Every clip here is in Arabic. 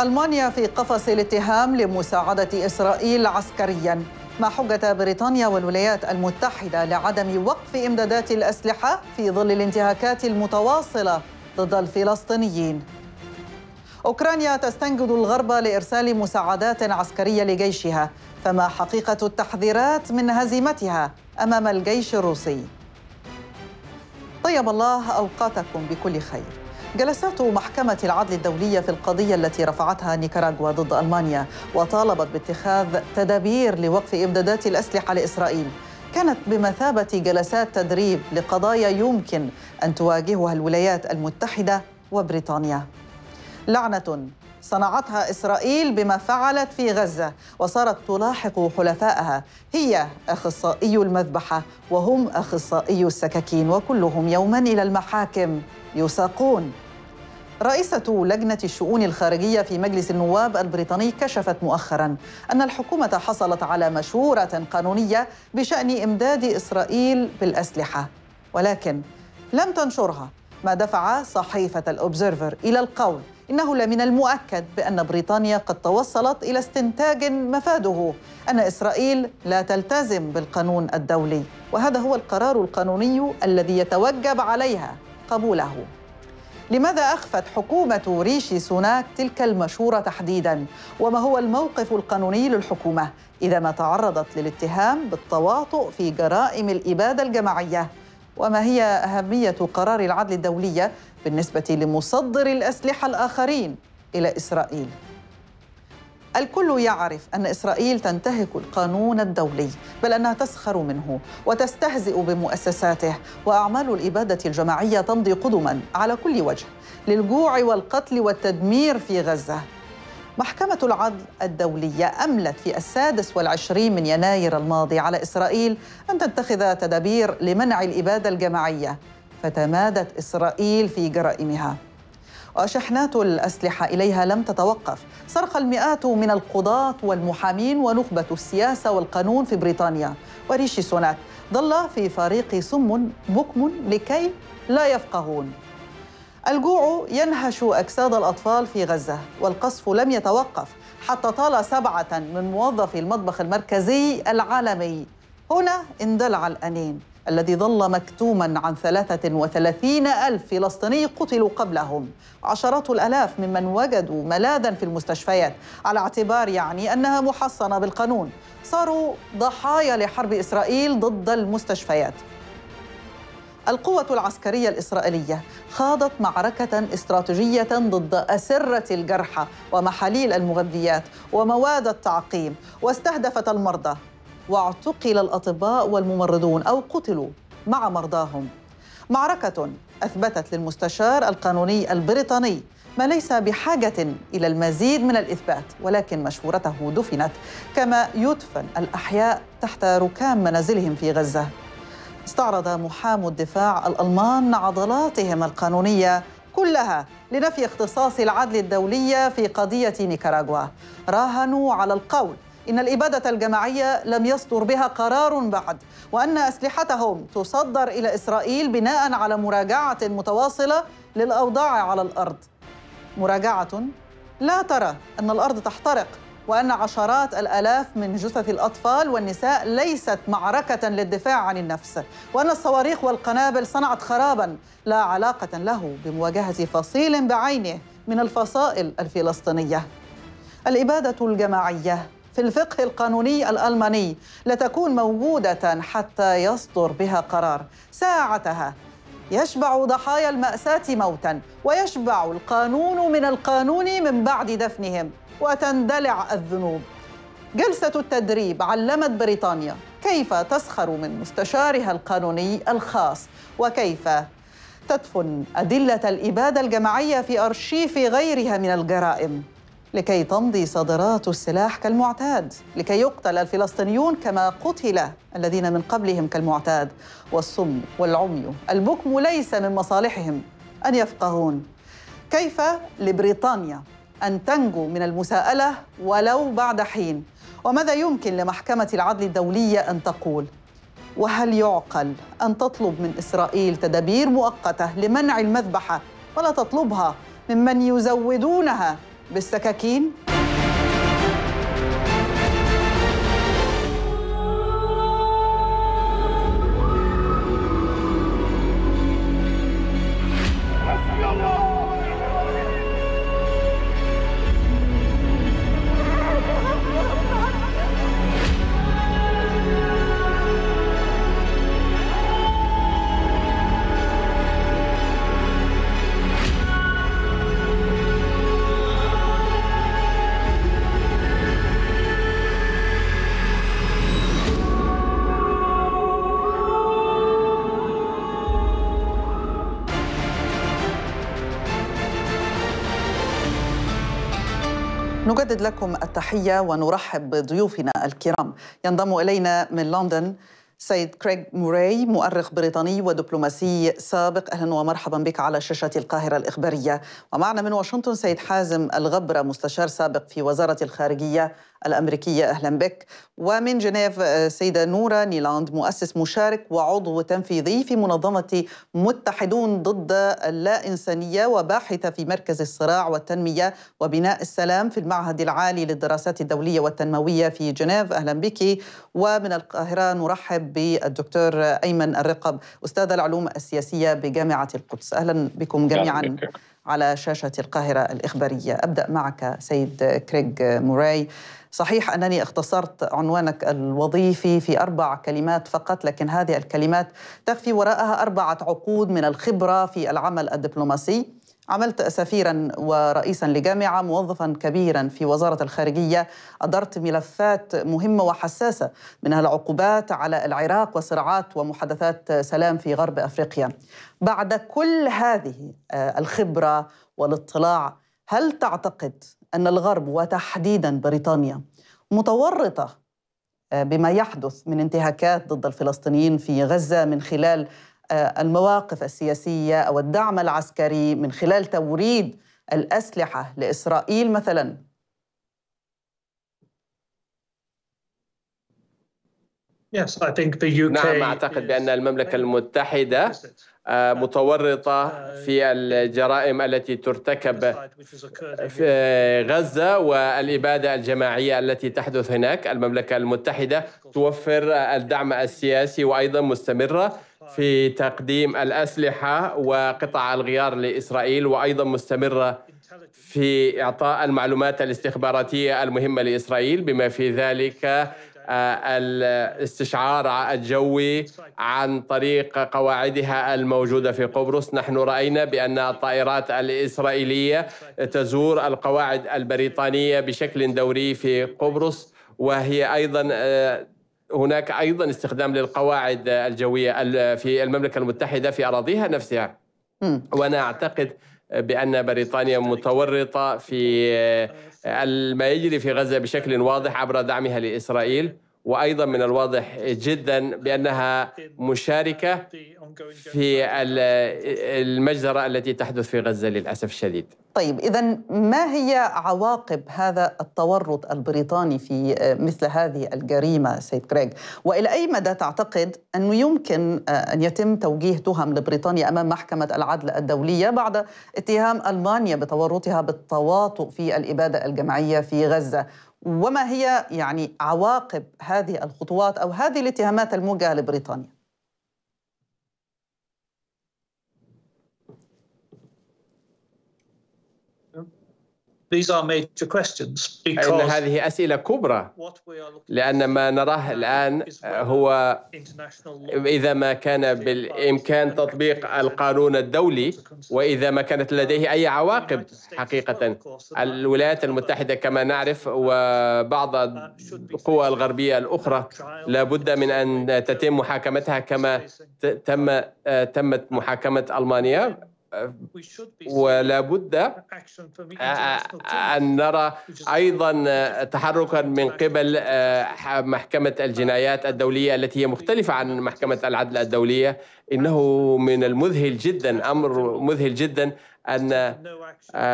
ألمانيا في قفص الاتهام لمساعدة إسرائيل عسكريا، مع حجة بريطانيا والولايات المتحدة لعدم وقف إمدادات الأسلحة في ظل الانتهاكات المتواصلة ضد الفلسطينيين. أوكرانيا تستنجد الغرب لإرسال مساعدات عسكرية لجيشها، فما حقيقة التحذيرات من هزيمتها أمام الجيش الروسي؟ طيب الله أوقاتكم بكل خير. جلسات محكمة العدل الدولية في القضية التي رفعتها نيكاراغوا ضد ألمانيا وطالبت باتخاذ تدابير لوقف إمدادات الأسلحة لإسرائيل كانت بمثابة جلسات تدريب لقضايا يمكن أن تواجهها الولايات المتحدة وبريطانيا. لعنة صنعتها إسرائيل بما فعلت في غزة، وصارت تلاحق حلفائها، هي أخصائي المذبحة وهم أخصائي السكاكين، وكلهم يوما إلى المحاكم يساقون. رئيسة لجنة الشؤون الخارجية في مجلس النواب البريطاني كشفت مؤخرا أن الحكومة حصلت على مشورة قانونية بشأن إمداد إسرائيل بالأسلحة، ولكن لم تنشرها، ما دفع صحيفة الأوبزرفر إلى القول إنه لمن المؤكد بأن بريطانيا قد توصلت إلى استنتاج مفاده أن إسرائيل لا تلتزم بالقانون الدولي، وهذا هو القرار القانوني الذي يتوجب عليها قبوله. لماذا أخفت حكومة ريشي سوناك تلك المشورة تحديداً؟ وما هو الموقف القانوني للحكومة إذا ما تعرضت للاتهام بالتواطؤ في جرائم الإبادة الجماعية؟ وما هي أهمية قرار العدل الدولية بالنسبة لمصدر الأسلحة الآخرين إلى إسرائيل؟ الكل يعرف أن إسرائيل تنتهك القانون الدولي، بل أنها تسخر منه وتستهزئ بمؤسساته، وأعمال الإبادة الجماعية تمضي قدما على كل وجه للجوع والقتل والتدمير في غزة. محكمة العدل الدولية أملت في 26 يناير الماضي على إسرائيل أن تتخذ تدابير لمنع الإبادة الجماعية، فتمادت إسرائيل في جرائمها وشحنات الأسلحة إليها لم تتوقف. سرق المئات من القضاة والمحامين ونخبة السياسة والقانون في بريطانيا، وريشي سوناك ظل في فريق سم بكم لكي لا يفقهون. الجوع ينهش أجساد الأطفال في غزة، والقصف لم يتوقف حتى طال 7 من موظفي المطبخ المركزي العالمي. هنا اندلع الأنين الذي ظل مكتوما عن 33,000 فلسطيني قتلوا قبلهم، عشرات الآلاف ممن وجدوا ملاذا في المستشفيات على اعتبار يعني أنها محصنة بالقانون صاروا ضحايا لحرب إسرائيل ضد المستشفيات. القوة العسكرية الإسرائيلية خاضت معركة استراتيجية ضد أسرة الجرحى ومحاليل المغذيات ومواد التعقيم، واستهدفت المرضى، واعتقل الأطباء والممرضون أو قتلوا مع مرضاهم. معركة أثبتت للمستشار القانوني البريطاني ما ليس بحاجة إلى المزيد من الإثبات، ولكن مشورته دفنت كما يدفن الأحياء تحت ركام منازلهم في غزة. استعرض محامو الدفاع الألمان عضلاتهم القانونية كلها لنفي اختصاص العدل الدولي في قضية نيكاراغوا. راهنوا على القول إن الإبادة الجماعية لم يصدر بها قرار بعد، وأن أسلحتهم تصدر إلى إسرائيل بناء على مراجعة متواصلة للأوضاع على الأرض، مراجعة لا ترى أن الأرض تحترق، وأن عشرات الآلاف من جثث الأطفال والنساء ليست معركة للدفاع عن النفس، وأن الصواريخ والقنابل صنعت خراباً لا علاقة له بمواجهة فصيل بعينه من الفصائل الفلسطينية. الإبادة الجماعية في الفقه القانوني الألماني لا تكون موجودة حتى يصدر بها قرار، ساعتها يشبع ضحايا المأساة موتاً، ويشبع القانون من القانون من بعد دفنهم، وتندلع الذنوب. جلسة التدريب علمت بريطانيا كيف تسخر من مستشارها القانوني الخاص، وكيف تدفن أدلة الإبادة الجماعية في أرشيف غيرها من الجرائم، لكي تمضي صادرات السلاح كالمعتاد، لكي يقتل الفلسطينيون كما قتل الذين من قبلهم كالمعتاد. والصم والعمي البكم ليس من مصالحهم أن يفقهون. كيف لبريطانيا أن تنجو من المساءلة ولو بعد حين؟ وماذا يمكن لمحكمة العدل الدولية أن تقول؟ وهل يعقل أن تطلب من إسرائيل تدابير مؤقتة لمنع المذبحة ولا تطلبها ممن يزودونها بالسكاكين؟ نجدد لكم التحية ونرحب بضيوفنا الكرام. ينضم إلينا من لندن سيد كريغ موراي، مؤرخ بريطاني ودبلوماسي سابق. أهلا ومرحبا بك على شاشة القاهرة الإخبارية. ومعنا من واشنطن سيد حازم الغبرة، مستشار سابق في وزارة الخارجية الأمريكية. أهلا بك. ومن جنيف سيدة نورا نيلاند، مؤسس مشارك وعضو تنفيذي في منظمة متحدون ضد اللا إنسانية وباحثة في مركز الصراع والتنمية وبناء السلام في المعهد العالي للدراسات الدولية والتنموية في جنيف. أهلا بك. ومن القاهرة نرحب بالدكتور أيمن الرقب، أستاذ العلوم السياسية بجامعة القدس. أهلا بكم جميعا على شاشة القاهرة الإخبارية. أبدأ معك سيد كريغ موراي. صحيح أنني اختصرت عنوانك الوظيفي في 4 كلمات فقط، لكن هذه الكلمات تخفي وراءها 4 عقود من الخبرة في العمل الدبلوماسي. عملت سفيراً ورئيساً لجامعة، موظفاً كبيراً في وزارة الخارجية، أدرت ملفات مهمة وحساسة منها العقوبات على العراق وصراعات ومحادثات سلام في غرب أفريقيا. بعد كل هذه الخبرة والاطلاع، هل تعتقد أن الغرب وتحديداً بريطانيا متورطة بما يحدث من انتهاكات ضد الفلسطينيين في غزة من خلال المواقف السياسية أو الدعم العسكري، من خلال توريد الأسلحة لإسرائيل مثلا؟ نعم، أعتقد بأن المملكة المتحدة متورطة في الجرائم التي ترتكب في غزة والإبادة الجماعية التي تحدث هناك. المملكة المتحدة توفر الدعم السياسي وأيضا مستمرة في تقديم الأسلحة وقطع الغيار لإسرائيل، وأيضا مستمرة في إعطاء المعلومات الاستخباراتية المهمة لإسرائيل، بما في ذلك الاستشعار الجوي عن طريق قواعدها الموجودة في قبرص. نحن رأينا بأن الطائرات الإسرائيلية تزور القواعد البريطانية بشكل دوري في قبرص، وهي أيضا هناك أيضا استخدام للقواعد الجوية في المملكة المتحدة في أراضيها نفسها. وأنا أعتقد بأن بريطانيا متورطة في ما يجري في غزة بشكل واضح عبر دعمها لإسرائيل، وأيضا من الواضح جدا بأنها مشاركة في المجزرة التي تحدث في غزة للأسف الشديد. طيب، إذن ما هي عواقب هذا التورط البريطاني في مثل هذه الجريمة سيد كريغ؟ وإلى أي مدى تعتقد أنه يمكن أن يتم توجيه تهم لبريطانيا أمام محكمة العدل الدولية بعد اتهام ألمانيا بتورطها بالتواطؤ في الإبادة الجماعية في غزة؟ وما هي يعني عواقب هذه الخطوات أو هذه الاتهامات الموجهة لبريطانيا؟ إن هذه أسئلة كبرى، لأن ما نراه الآن هو إذا ما كان بالإمكان تطبيق القانون الدولي، وإذا ما كانت لديه أي عواقب حقيقة. الولايات المتحدة كما نعرف وبعض القوى الغربية الأخرى لابد من أن تتم محاكمتها كما تمت محاكمة ألمانيا، ولا بد أن نرى أيضا تحركا من قبل محكمة الجنايات الدولية التي هي مختلفة عن محكمة العدل الدولية. إنه من المذهل جدا، أمر مذهل جدا، أن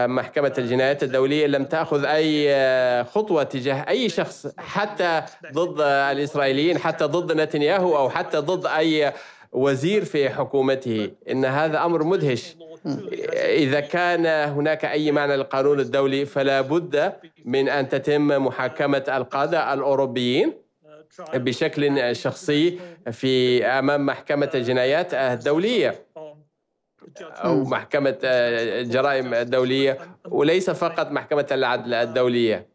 محكمة الجنايات الدولية لم تأخذ أي خطوة تجاه أي شخص، حتى ضد الإسرائيليين، حتى ضد نتنياهو، أو حتى ضد أي وزير في حكومته. إن هذا أمر مدهش. إذا كان هناك أي معنى للقانون الدولي فلا بد من أن تتم محاكمة القادة الأوروبيين بشكل شخصي في أمام محكمة الجنايات الدولية أو محكمة جرائم دولية وليس فقط محكمة العدل الدولية.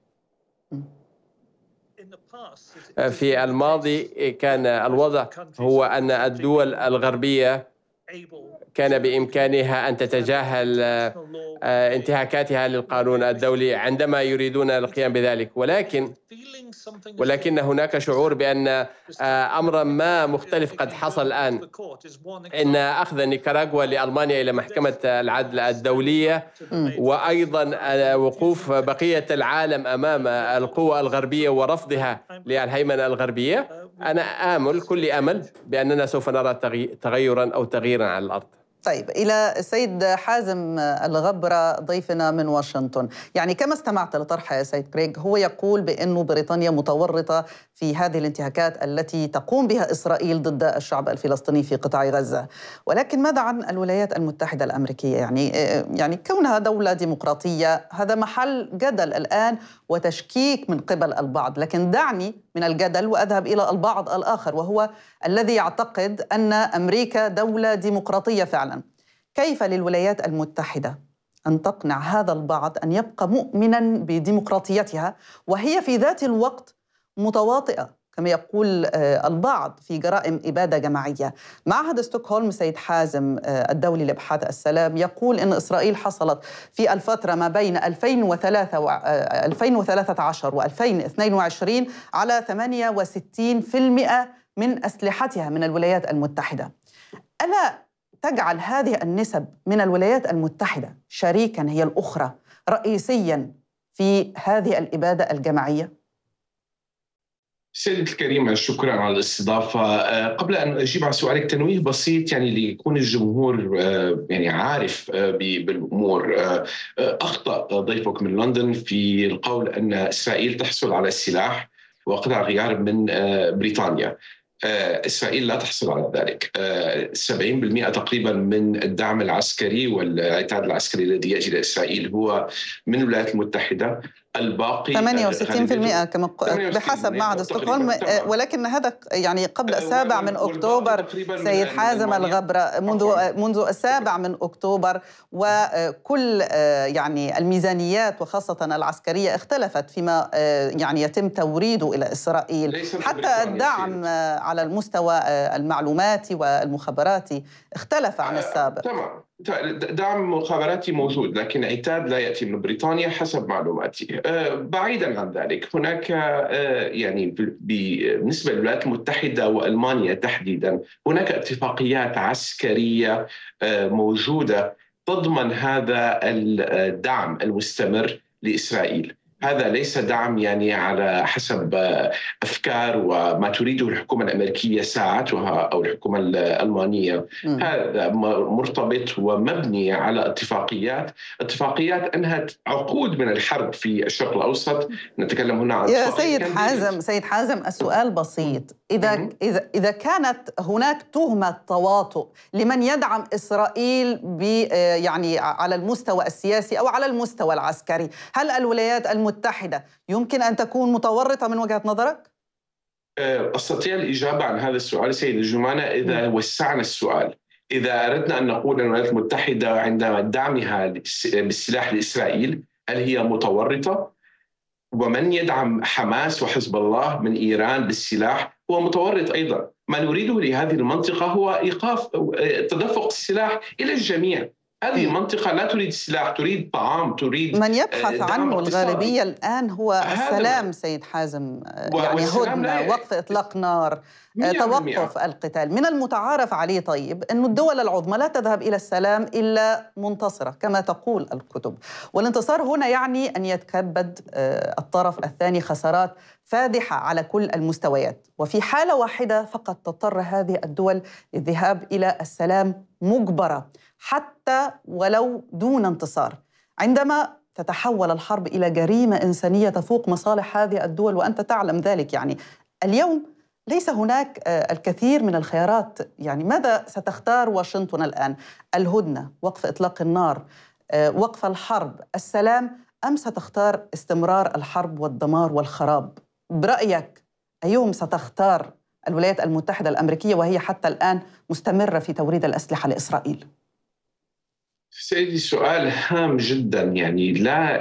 في الماضي كان الوضع هو أن الدول الغربية كان بإمكانها أن تتجاهل انتهاكاتها للقانون الدولي عندما يريدون القيام بذلك، ولكن هناك شعور بأن أمرا ما مختلف قد حصل الآن، إن أخذ نيكاراغوا لألمانيا إلى محكمة العدل الدولية وأيضا وقوف بقية العالم أمام القوى الغربية ورفضها للهيمنة الغربية. أنا آمل كل أمل بأننا سوف نرى تغيرا أو تغييرا على الأرض. طيب، إلى السيد حازم الغبرة ضيفنا من واشنطن. يعني كما استمعت لطرحه يا سيد كريغ، هو يقول بأنه بريطانيا متورطة في هذه الانتهاكات التي تقوم بها إسرائيل ضد الشعب الفلسطيني في قطاع غزة، ولكن ماذا عن الولايات المتحدة الأمريكية؟ يعني كونها دولة ديمقراطية هذا محل جدل الآن وتشكيك من قبل البعض، لكن دعني من الجدل وأذهب إلى البعض الآخر وهو الذي يعتقد أن أمريكا دولة ديمقراطية فعلا. كيف للولايات المتحدة أن تقنع هذا البعض أن يبقى مؤمناً بديمقراطيتها وهي في ذات الوقت متواطئة كما يقول البعض في جرائم إبادة جماعية؟ معهد ستوكهولم سيد حازم الدولي لأبحاث السلام يقول إن إسرائيل حصلت في الفترة ما بين 2013 و2022 على 68% من أسلحتها من الولايات المتحدة. ألا تجعل هذه النسب من الولايات المتحدة شريكاً هي الأخرى رئيسياً في هذه الإبادة الجماعية؟ سيد الكريم، شكراً على الاستضافة. قبل أن أجيب على سؤالك تنويه بسيط ليكون الجمهور عارف بالأمور. أخطأ ضيفك من لندن في القول أن إسرائيل تحصل على السلاح وقطع غيار من بريطانيا. إسرائيل لا تحصل على ذلك. 70% تقريبا من الدعم العسكري والعتاد العسكري الذي يأتي لإسرائيل هو من الولايات المتحدة، الباقي 68% كما بحسب معهد ستوكهولم. ولكن هذا قبل السابع من أكتوبر سيد حازم الغبرة، منذ السابع من أكتوبر وكل الميزانيات وخاصة العسكرية اختلفت فيما يتم توريده إلى إسرائيل، حتى الدعم على المستوى المعلوماتي والمخابراتي اختلف عن السابق. تمام، دعم مخابراتي موجود لكن عتاد لا يأتي من بريطانيا حسب معلوماتي. بعيدا عن ذلك، هناك بالنسبة للولايات المتحدة وألمانيا تحديدا هناك اتفاقيات عسكرية موجودة تضمن هذا الدعم المستمر لإسرائيل. هذا ليس دعم على حسب أفكار وما تريده الحكومة الأمريكية ساعات أو الحكومة الألمانية. هذا مرتبط ومبني على اتفاقيات أنهت عقود من الحرب في الشرق الأوسط. نتكلم هنا عن يا سيد حازم السؤال بسيط. إذا كانت هناك تهمة تواطؤ لمن يدعم إسرائيل على المستوى السياسي أو على المستوى العسكري، هل الولايات المتحدة يمكن أن تكون متورطة من وجهة نظرك؟ أستطيع الإجابة عن هذا السؤال سيدة جمانة إذا وسعنا السؤال. إذا أردنا أن نقول أن الولايات المتحدة عندما دعمها بالسلاح لإسرائيل هل هي متورطة؟ ومن يدعم حماس وحزب الله من إيران بالسلاح هو متورط أيضا. ما نريده لهذه المنطقة هو إيقاف تدفق السلاح إلى الجميع. هذه منطقة لا تريد سلاح، تريد طعام، تريد من يبحث عنه الغالبية الآن هو السلام. سيد حازم، هدنة، وقف إطلاق نار، توقف القتال، من المتعارف عليه طيب أن الدول العظمى لا تذهب إلى السلام إلا منتصرة كما تقول الكتب، والانتصار هنا أن يتكبد الطرف الثاني خسارات فادحة على كل المستويات، وفي حالة واحدة فقط تضطر هذه الدول للذهاب إلى السلام مجبرة حتى ولو دون انتصار، عندما تتحول الحرب إلى جريمة إنسانية تفوق مصالح هذه الدول وأنت تعلم ذلك. اليوم ليس هناك الكثير من الخيارات. يعني ماذا ستختار واشنطن الآن؟ الهدنة، وقف إطلاق النار، وقف الحرب، السلام، أم ستختار استمرار الحرب والدمار والخراب؟ برأيك أيهم ستختار الولايات المتحدة الأمريكية وهي حتى الآن مستمرة في توريد الأسلحة لإسرائيل؟ سيدي سؤال هام جدا، يعني لا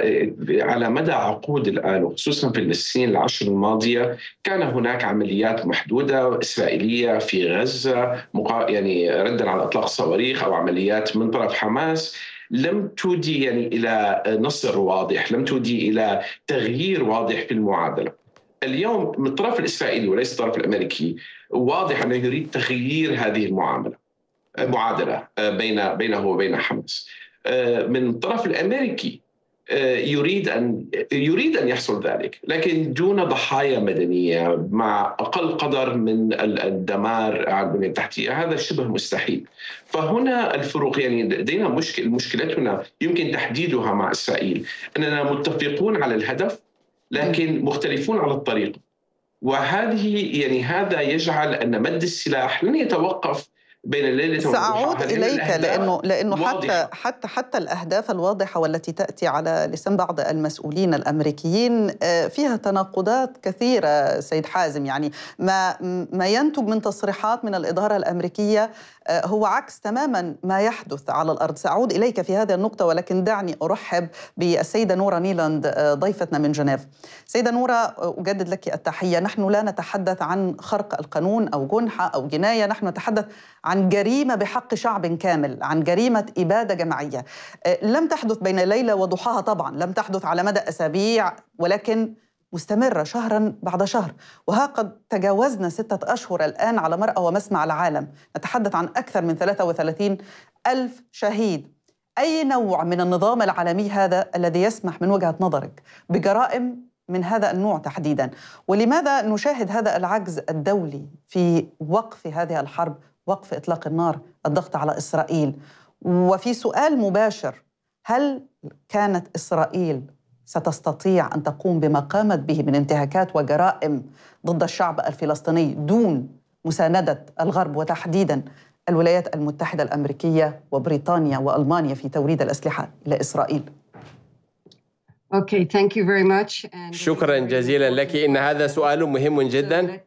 على مدى عقود الآن وخصوصا في السنين العشر الماضية كان هناك عمليات محدودة إسرائيلية في غزة، يعني ردا على إطلاق صواريخ أو عمليات من طرف حماس لم تودي يعني إلى نصر واضح، لم تودي إلى تغيير واضح في المعادلة. اليوم من الطرف الإسرائيلي وليس الطرف الأمريكي واضح أنه يريد تغيير هذه المعادلة بينه وبين حماس. من الطرف الأمريكي يريد أن يحصل ذلك، لكن دون ضحايا مدنية، مع أقل قدر من الدمار على البنية التحتية، هذا شبه مستحيل. فهنا الفروق، يعني لدينا مشكلتنا يمكن تحديدها مع إسرائيل، أننا متفقون على الهدف لكن مختلفون على الطريقة، وهذه يعني هذا يجعل أن مد السلاح لن يتوقف بين ليلة سأعود إليك، لأنه حتى الأهداف الواضحة والتي تأتي على لسان بعض المسؤولين الأمريكيين فيها تناقضات كثيرة سيد حازم. يعني ما ينتج من تصريحات من الإدارة الأمريكية هو عكس تماما ما يحدث على الأرض. سأعود إليك في هذه النقطة، ولكن دعني أرحب بالسيدة نورا نيلاند ضيفتنا من جنيف. سيدة نورا، أجدد لك التحية. نحن لا نتحدث عن خرق القانون أو جنحة أو جناية، نحن نتحدث عن جريمة بحق شعب كامل، عن جريمة إبادة جماعية لم تحدث بين ليلة وضحاها، طبعا لم تحدث على مدى أسابيع ولكن مستمرة شهرا بعد شهر، وها قد تجاوزنا 6 أشهر الآن على مرأى ومسمع العالم. نتحدث عن أكثر من 33,000 شهيد. أي نوع من النظام العالمي هذا الذي يسمح من وجهة نظرك بجرائم من هذا النوع تحديدا؟ ولماذا نشاهد هذا العجز الدولي في وقف هذه الحرب، وقف إطلاق النار، الضغط على إسرائيل؟ وفي سؤال مباشر، هل كانت إسرائيل ستستطيع أن تقوم بما قامت به من انتهاكات وجرائم ضد الشعب الفلسطيني دون مساندة الغرب وتحديدا الولايات المتحدة الأمريكية وبريطانيا وألمانيا في توريد الأسلحة لإسرائيل؟ شكرا جزيلا لك، إن هذا سؤال مهم جدا.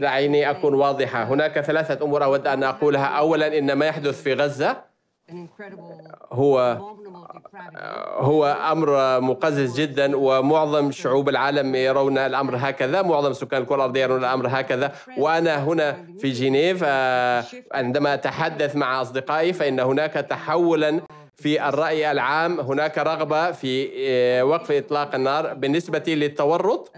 دعيني أكون واضحة، هناك 3 أمور أود أن أقولها. أولا، إن ما يحدث في غزة هو أمر مقزز جدا، ومعظم شعوب العالم يرون الأمر هكذا، معظم سكان الكرة الأرضية يرون الأمر هكذا. وأنا هنا في جنيف عندما أتحدث مع أصدقائي فإن هناك تحولا في الرأي العام، هناك رغبة في وقف إطلاق النار. بالنسبة للتورط،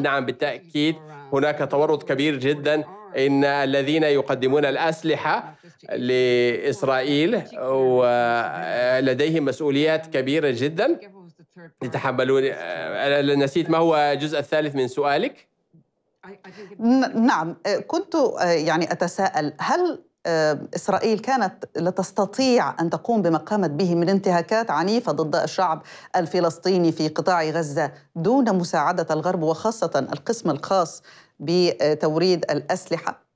نعم بالتأكيد هناك تورط كبير جدا. إن الذين يقدمون الأسلحة لإسرائيل ولديهم مسؤوليات كبيرة جدا يتحملون. نسيت ما هو الجزء الثالث من سؤالك؟ نعم، كنت يعني أتساءل هل إسرائيل كانت لا تستطيع أن تقوم بما قامت به من انتهاكات عنيفة ضد الشعب الفلسطيني في قطاع غزة دون مساعدة الغرب وخاصة القسم الخاص بتوريد الأسلحة؟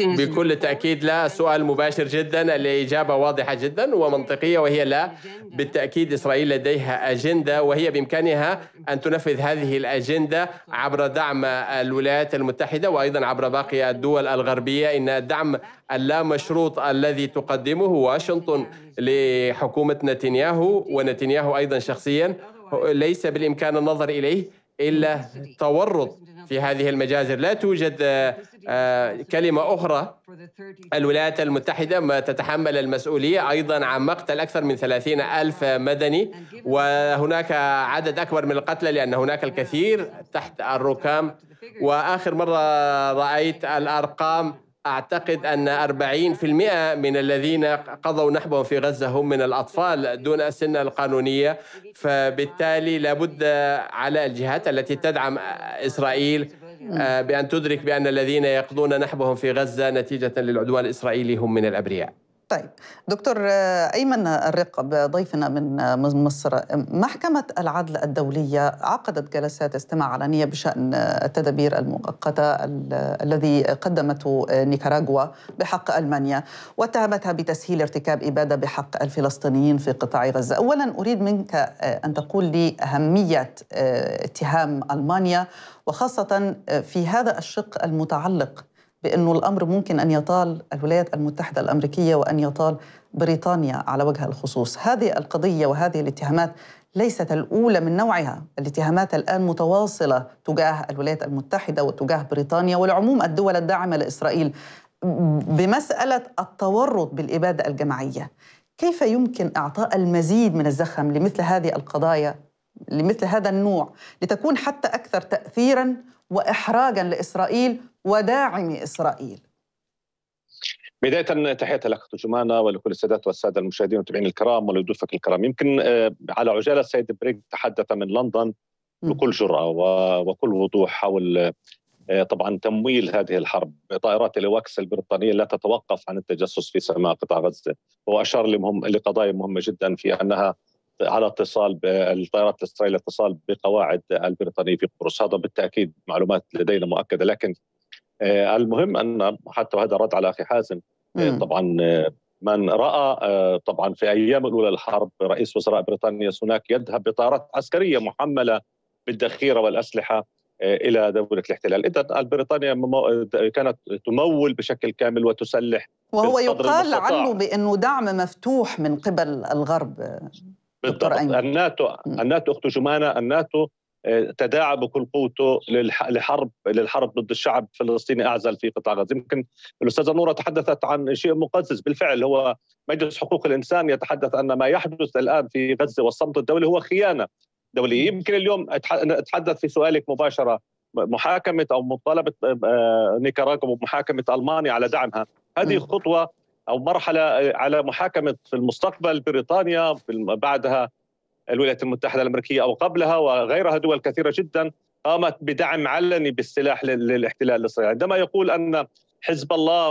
بكل تأكيد لا، سؤال مباشر جدا، الإجابة واضحة جدا ومنطقية وهي لا. بالتأكيد إسرائيل لديها أجندة وهي بإمكانها أن تنفذ هذه الأجندة عبر دعم الولايات المتحدة وأيضا عبر باقي الدول الغربية. إن الدعم اللامشروط الذي تقدمه واشنطن لحكومة نتنياهو ونتنياهو أيضا شخصيا ليس بالإمكان النظر إليه إلا تورط في هذه المجازر. لا توجد كلمة أخرى. الولايات المتحدة ما تتحمل المسؤولية أيضا عن مقتل أكثر من 30,000 مدني، وهناك عدد أكبر من القتلى لأن هناك الكثير تحت الركام. وآخر مرة رأيت الأرقام أعتقد أن 40% من الذين قضوا نحبهم في غزة هم من الأطفال دون السن القانونية. فبالتالي لابد على الجهات التي تدعم إسرائيل بأن تدرك بأن الذين يقضون نحبهم في غزة نتيجة للعدوان الإسرائيلي هم من الأبرياء. طيب دكتور أيمن الرقب ضيفنا من مصر، محكمة العدل الدولية عقدت جلسات استماع علنية بشأن التدابير المؤقتة الذي قدمته نيكاراغوا بحق ألمانيا، واتهمتها بتسهيل ارتكاب إبادة بحق الفلسطينيين في قطاع غزة. أولا أريد منك أن تقول لي أهمية اتهام ألمانيا، وخاصة في هذا الشق المتعلق بأنه الأمر ممكن أن يطال الولايات المتحدة الأمريكية وأن يطال بريطانيا على وجه الخصوص. هذه القضية وهذه الاتهامات ليست الأولى من نوعها، الاتهامات الآن متواصلة تجاه الولايات المتحدة وتجاه بريطانيا والعموم الدول الداعمة لإسرائيل بمسألة التورط بالإبادة الجماعية. كيف يمكن إعطاء المزيد من الزخم لمثل هذه القضايا، لمثل هذا النوع، لتكون حتى أكثر تأثيراً وإحراجاً لإسرائيل وداعم إسرائيل؟ بداية تحية لك جمانة ولكل السادات والسادة المشاهدين والمتابعين الكرام ولضيوفك الكرام. يمكن على عجالة السيد بريك تحدث من لندن بكل جرأة وكل وضوح حول طبعا تمويل هذه الحرب. طائرات الأواكس البريطانية لا تتوقف عن التجسس في سماء قطاع غزة، وأشار لقضايا مهمة جدا في أنها على اتصال بالطائرات الإسرائيلية، اتصال بقواعد البريطانية في قرص. هذا بالتأكيد معلومات لدينا مؤكدة، لكن المهم أن حتى هذا رد على أخي حازم. طبعا من رأى طبعا في أيام الأولى الحرب رئيس وزراء بريطانيا سوناك يذهب بطائرات عسكرية محملة بالذخيرة والأسلحة إلى دولة الاحتلال. إذن البريطانيا كانت تمول بشكل كامل وتسلح، وهو يقال عنه بأنه دعم مفتوح من قبل الغرب. بالضبط. الناتو أخت جمانة، الناتو تداعى بكل قوته للحرب ضد الشعب الفلسطيني أعزل في قطاع غزة. يمكن الأستاذة نورة تحدثت عن شيء مقزز بالفعل، هو مجلس حقوق الإنسان يتحدث أن ما يحدث الآن في غزة والصمت الدولي هو خيانة دولية. يمكن اليوم أتحدث في سؤالك مباشرة، محاكمة أو مطالبة نيكاراغوا ومحاكمة ألمانيا على دعمها، هذه خطوة أو مرحلة على محاكمة في المستقبل بريطانيا، بعدها الولايات المتحدة الأمريكية أو قبلها وغيرها، دول كثيرة جدا قامت بدعم علني بالسلاح للاحتلال الإسرائيلي. عندما يقول أن حزب الله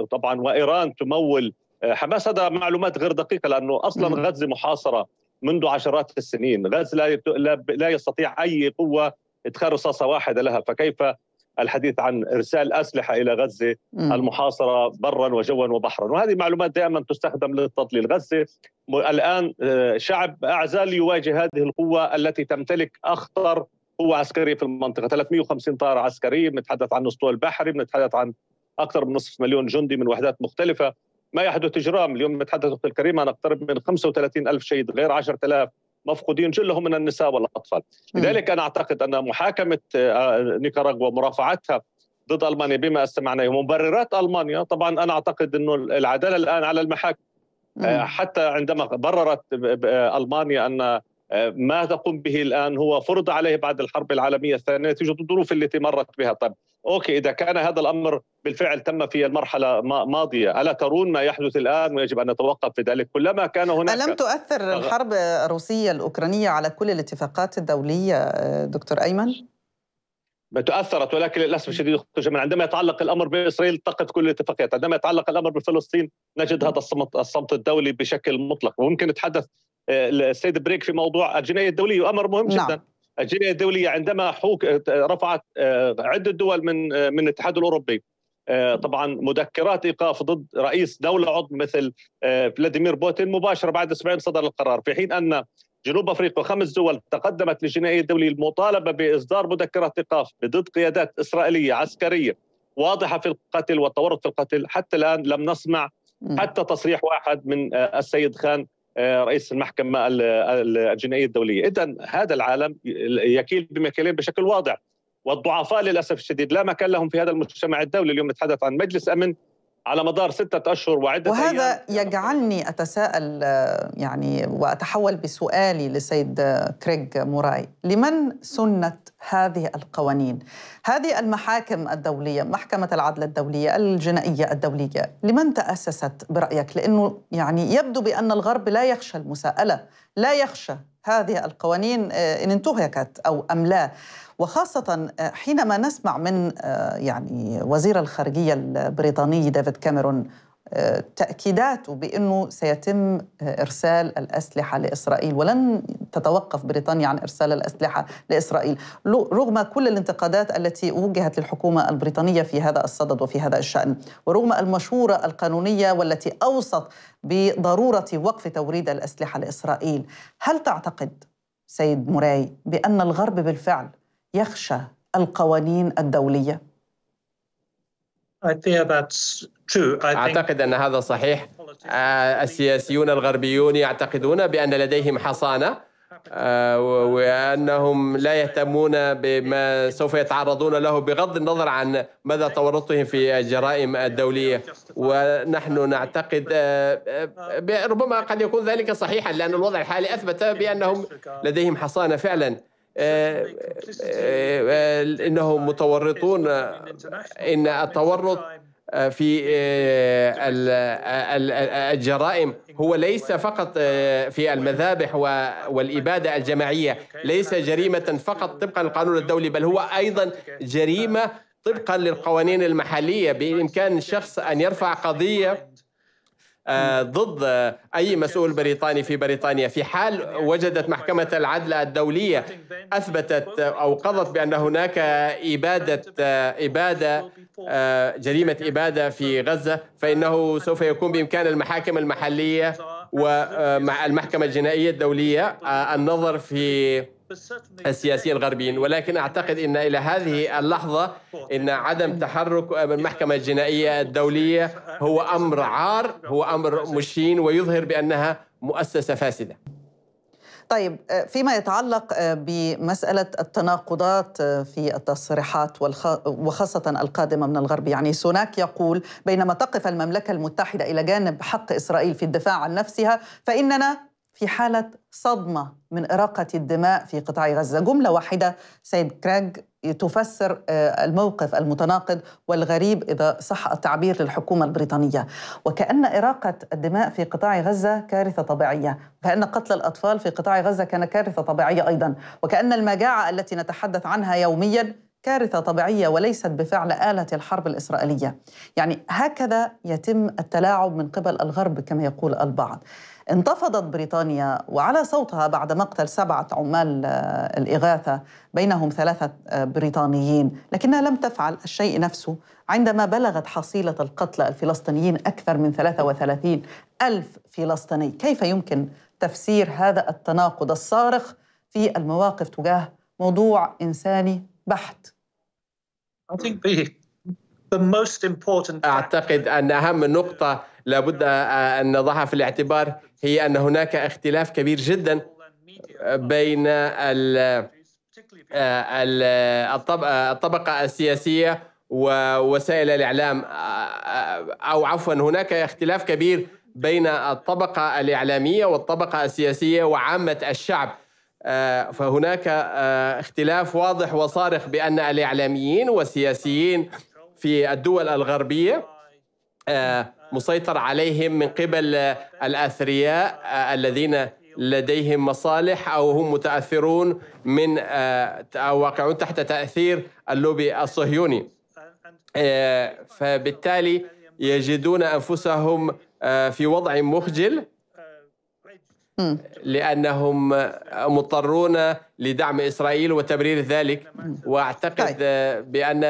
وطبعا وإيران تمول حماس، هذا معلومات غير دقيقة، لأنه أصلا غزة محاصرة منذ عشرات السنين. غزة لا يستطيع أي قوة إدخال رصاصة واحدة لها، فكيف الحديث عن إرسال أسلحة إلى غزة المحاصرة برا وجوا وبحرا؟ وهذه معلومات دائما تستخدم للتضليل. غزة الآن شعب أعزل يواجه هذه القوة التي تمتلك أخطر قوة عسكرية في المنطقة، 350 طائرة عسكرية، بنتحدث عن الأسطول البحري، بنتحدث عن أكثر من نصف مليون جندي من وحدات مختلفة. ما يحدث إجرام اليوم، نتحدث أختي الكريمة نقترب من 35 ألف شهيد، غير 10,000 مفقودين جلهم من النساء والأطفال. لذلك أنا أعتقد أن محاكمة نيكاراغوا ومرافعتها ضد ألمانيا بما استمعناه ومبررات ألمانيا، طبعا أنا أعتقد أنه العدالة الآن على المحاكم. حتى عندما بررت ألمانيا أن ما تقوم به الآن هو فرض عليه بعد الحرب العالمية الثانية نتيجة الظروف التي مرت بها. طب أوكي، إذا كان هذا الأمر بالفعل تم في المرحلة ماضية، ألا ترون ما يحدث الآن ويجب أن نتوقف في ذلك؟ كلما كان هناك. ألم تؤثر الحرب الروسية الأوكرانية على كل الاتفاقات الدولية دكتور أيمن؟ تأثرت، ولكن للأسف الشديد عندما يتعلق الأمر بإسرائيل تقف كل الاتفاقيات، عندما يتعلق الأمر بفلسطين نجد هذا الصمت الدولي بشكل مطلق. وممكن نتحدث السيد بريك في موضوع الجناية الدولية، وأمر مهم جدا. الجناية الدولية عندما رفعت عدة دول من الاتحاد الأوروبي طبعا مذكرات إيقاف ضد رئيس دولة عضو مثل فلاديمير بوتين مباشرة بعد أسبوعين صدر القرار، في حين أن جنوب أفريقيا 5 دول تقدمت للجناية الدولية المطالبة بإصدار مذكرات إيقاف ضد قيادات إسرائيلية عسكرية واضحة في القتل والتورط في القتل. حتى الآن لم نسمع حتى تصريح واحد من السيد خان رئيس المحكمة الجنائية الدولية. إذن هذا العالم يكيل بمكيالين بشكل واضح، والضعفاء للأسف الشديد لا مكان لهم في هذا المجتمع الدولي. اليوم نتحدث عن مجلس أمن على مدار 6 أشهر وعدة أيام، وهذا يجعلني أتساءل يعني وأتحول بسؤالي للسيد كريغ موراي، لمن سنت هذه القوانين؟ هذه المحاكم الدولية، محكمة العدل الدولية، الجنائية الدولية، لمن تأسست برأيك؟ لأنه يعني يبدو بأن الغرب لا يخشى المساءلة، لا يخشى هذه القوانين إن انتهكت أو أم لا، وخاصة حينما نسمع من يعني وزير الخارجية البريطاني ديفيد كاميرون تأكيداته بأنه سيتم إرسال الأسلحة لإسرائيل، ولن تتوقف بريطانيا عن إرسال الأسلحة لإسرائيل رغم كل الانتقادات التي وجهت للحكومة البريطانية في هذا الصدد وفي هذا الشأن، ورغم المشورة القانونية والتي أوصت بضرورة وقف توريد الأسلحة لإسرائيل. هل تعتقد سيد موراي بأن الغرب بالفعل يخشى القوانين الدولية؟ أعتقد أن هذا صحيح. السياسيون الغربيون يعتقدون بأن لديهم حصانة وأنهم لا يهتمون بما سوف يتعرضون له بغض النظر عن مدى تورطهم في الجرائم الدولية، ونحن نعتقد ربما قد يكون ذلك صحيحا، لأن الوضع الحالي أثبت بأنهم لديهم حصانة فعلا، إنهم متورطون، إن التورط في الجرائم هو ليس فقط في المذابح والإبادة الجماعية، ليس جريمة فقط طبقا للقانون الدولي، بل هو أيضا جريمة طبقا للقوانين المحلية. بإمكان الشخص أن يرفع قضية ضد أي مسؤول بريطاني في بريطانيا في حال وجدت محكمة العدل الدولية أثبتت أو قضت بأن هناك جريمة إبادة في غزة، فإنه سوف يكون بإمكان المحاكم المحلية ومع المحكمة الجنائية الدولية النظر في السياسيين الغربيين. ولكن أعتقد أن إلى هذه اللحظة أن عدم تحرك المحكمة الجنائية الدولية هو أمر عار، هو أمر مشين، ويظهر بأنها مؤسسة فاسدة. طيب، فيما يتعلق بمسألة التناقضات في التصريحات وخاصة القادمة من الغرب، يعني سوناك يقول بينما تقف المملكة المتحدة إلى جانب حق إسرائيل في الدفاع عن نفسها فإننا في حالة صدمة من إراقة الدماء في قطاع غزة. جملة واحدة سيد كريغ تفسر الموقف المتناقض والغريب إذا صح التعبير للحكومة البريطانية، وكأن إراقة الدماء في قطاع غزة كارثة طبيعية، وكأن قتل الأطفال في قطاع غزة كان كارثة طبيعية أيضا، وكأن المجاعة التي نتحدث عنها يوميا كارثة طبيعية وليست بفعل آلة الحرب الإسرائيلية. يعني هكذا يتم التلاعب من قبل الغرب كما يقول البعض. انتفضت بريطانيا وعلى صوتها بعد مقتل 7 عمال الإغاثة بينهم 3 بريطانيين، لكنها لم تفعل الشيء نفسه عندما بلغت حصيلة القتلى الفلسطينيين أكثر من 33,000 فلسطيني. كيف يمكن تفسير هذا التناقض الصارخ في المواقف تجاه موضوع إنساني بحت؟ أعتقد أن أهم نقطة لابد أن نضعها في الاعتبار هي أن هناك اختلاف كبير جدا بين الطبقة السياسية ووسائل الإعلام، أو عفوا هناك اختلاف كبير بين الطبقة الإعلامية والطبقة السياسية وعامة الشعب. فهناك اختلاف واضح وصارخ بأن الإعلاميين والسياسيين في الدول الغربية مسيطر عليهم من قبل الأثرياء الذين لديهم مصالح، أو هم متأثرون من أو واقعون تحت تأثير اللوبي الصهيوني، فبالتالي يجدون أنفسهم في وضع مخجل لأنهم مضطرون لدعم إسرائيل وتبرير ذلك. وأعتقد بأن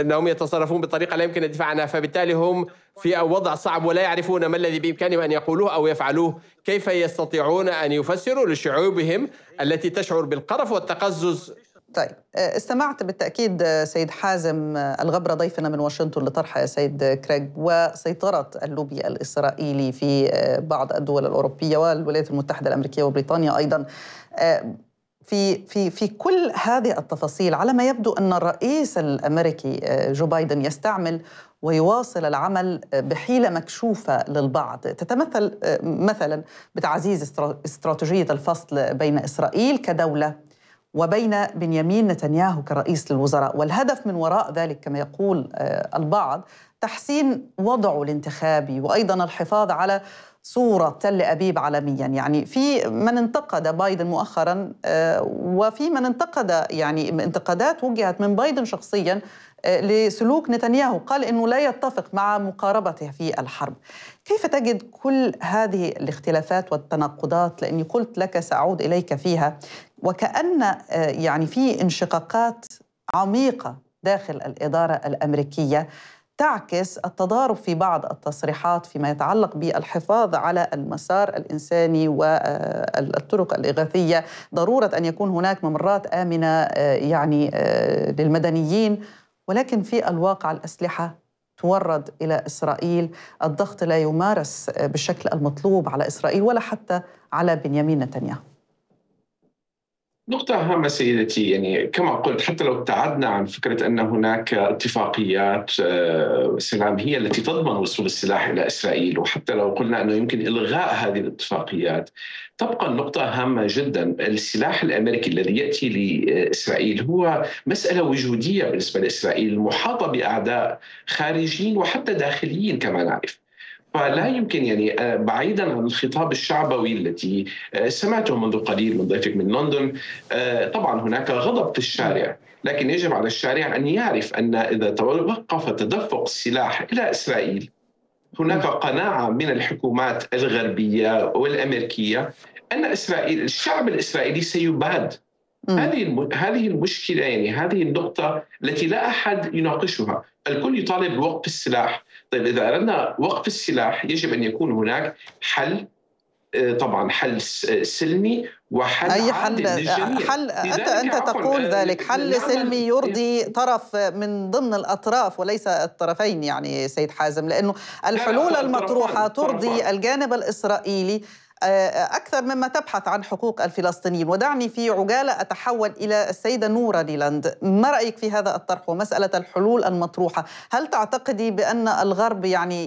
أنهم يتصرفون بطريقة لا يمكن الدفاع عنها، فبالتالي هم في وضع صعب ولا يعرفون ما الذي بإمكانهم أن يقولوه أو يفعلوه. كيف يستطيعون أن يفسروا لشعوبهم التي تشعر بالقرف والتقزز؟ طيب، استمعت بالتأكيد سيد حازم الغبرة ضيفنا من واشنطن لطرح سيد كريغ وسيطرة اللوبي الإسرائيلي في بعض الدول الأوروبية والولايات المتحدة الأمريكية وبريطانيا أيضا. في كل هذه التفاصيل على ما يبدو أن الرئيس الأمريكي جو بايدن يستعمل ويواصل العمل بحيلة مكشوفة للبعض، تتمثل مثلا بتعزيز استراتيجية الفصل بين إسرائيل كدولة وبين بنيامين نتنياهو كرئيس للوزراء، والهدف من وراء ذلك كما يقول البعض تحسين وضعه الانتخابي وأيضا الحفاظ على صورة تل أبيب عالميا. يعني في من انتقد بايدن مؤخرا وفي من انتقد، يعني انتقادات وجهت من بايدن شخصيا لسلوك نتنياهو، قال إنه لا يتفق مع مقاربته في الحرب. كيف تجد كل هذه الاختلافات والتناقضات، لأني قلت لك سأعود إليك فيها، وكأن يعني في انشقاقات عميقة داخل الإدارة الأمريكية تعكس التضارب في بعض التصريحات فيما يتعلق بالحفاظ على المسار الإنساني والطرق الإغاثية، ضرورة أن يكون هناك ممرات آمنة يعني للمدنيين، ولكن في الواقع الأسلحة تورد إلى إسرائيل، الضغط لا يمارس بالشكل المطلوب على إسرائيل ولا حتى على بنيامين نتنياهو. نقطة هامة سيدتي، يعني كما قلت حتى لو ابتعدنا عن فكرة أن هناك اتفاقيات سلام هي التي تضمن وصول السلاح إلى إسرائيل، وحتى لو قلنا أنه يمكن إلغاء هذه الاتفاقيات، تبقى النقطة هامة جدا. السلاح الأمريكي الذي يأتي لإسرائيل هو مسألة وجودية بالنسبة لإسرائيل، محاطة بأعداء خارجيين وحتى داخليين كما نعرف. فلا يمكن يعني بعيدا عن الخطاب الشعبوي التي سمعته منذ قليل من ضيفك من لندن، طبعا هناك غضب في الشارع، لكن يجب على الشارع أن يعرف أن إذا توقف تدفق السلاح إلى إسرائيل هناك قناعة من الحكومات الغربية والأمريكية أن إسرائيل الشعب الإسرائيلي سيباد. هذه المشكلة، يعني هذه النقطة التي لا أحد يناقشها، الكل يطالب بوقف السلاح. طيب إذا أردنا وقف السلاح يجب أن يكون هناك حل، طبعا حل سلمي وحل أي عادل للجميع. أنت تقول ذلك حل سلمي يرضي طرف من ضمن الأطراف وليس الطرفين، يعني سيد حازم، لأنه الحلول المطروحة ترضي الجانب الإسرائيلي أكثر مما تبحث عن حقوق الفلسطينيين. ودعني في عجالة أتحول إلى السيدة نورا نيلاند، ما رأيك في هذا الطرح ومسألة الحلول المطروحة؟ هل تعتقدي بأن الغرب يعني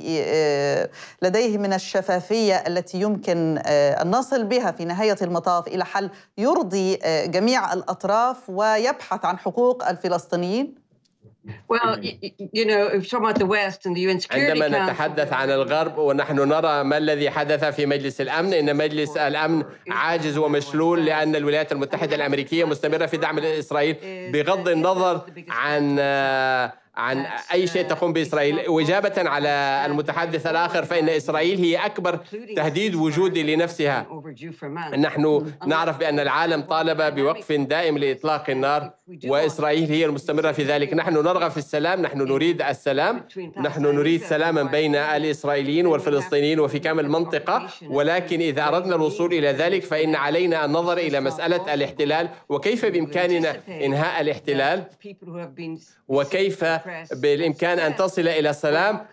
لديه من الشفافية التي يمكن أن نصل بها في نهاية المطاف إلى حل يرضي جميع الأطراف ويبحث عن حقوق الفلسطينيين؟ عندما نتحدث عن الغرب ونحن نرى ما الذي حدث في مجلس الأمن، إن مجلس الأمن عاجز ومشلول لأن الولايات المتحدة الأمريكية مستمرة في دعم إسرائيل بغض النظر عن أي شيء تقوم بإسرائيل. وإجابة على المتحدث الآخر، فإن إسرائيل هي أكبر تهديد وجودي لنفسها. نحن نعرف بأن العالم طالب بوقف دائم لإطلاق النار وإسرائيل هي المستمرة في ذلك. نحن نرغب في السلام، نحن نريد السلام، نحن نريد سلاما بين الإسرائيليين والفلسطينيين وفي كامل المنطقة، ولكن إذا أردنا الوصول إلى ذلك فإن علينا النظر إلى مسألة الاحتلال وكيف بإمكاننا إنهاء الاحتلال، وكيف بالإمكان أن تصل إلى سلام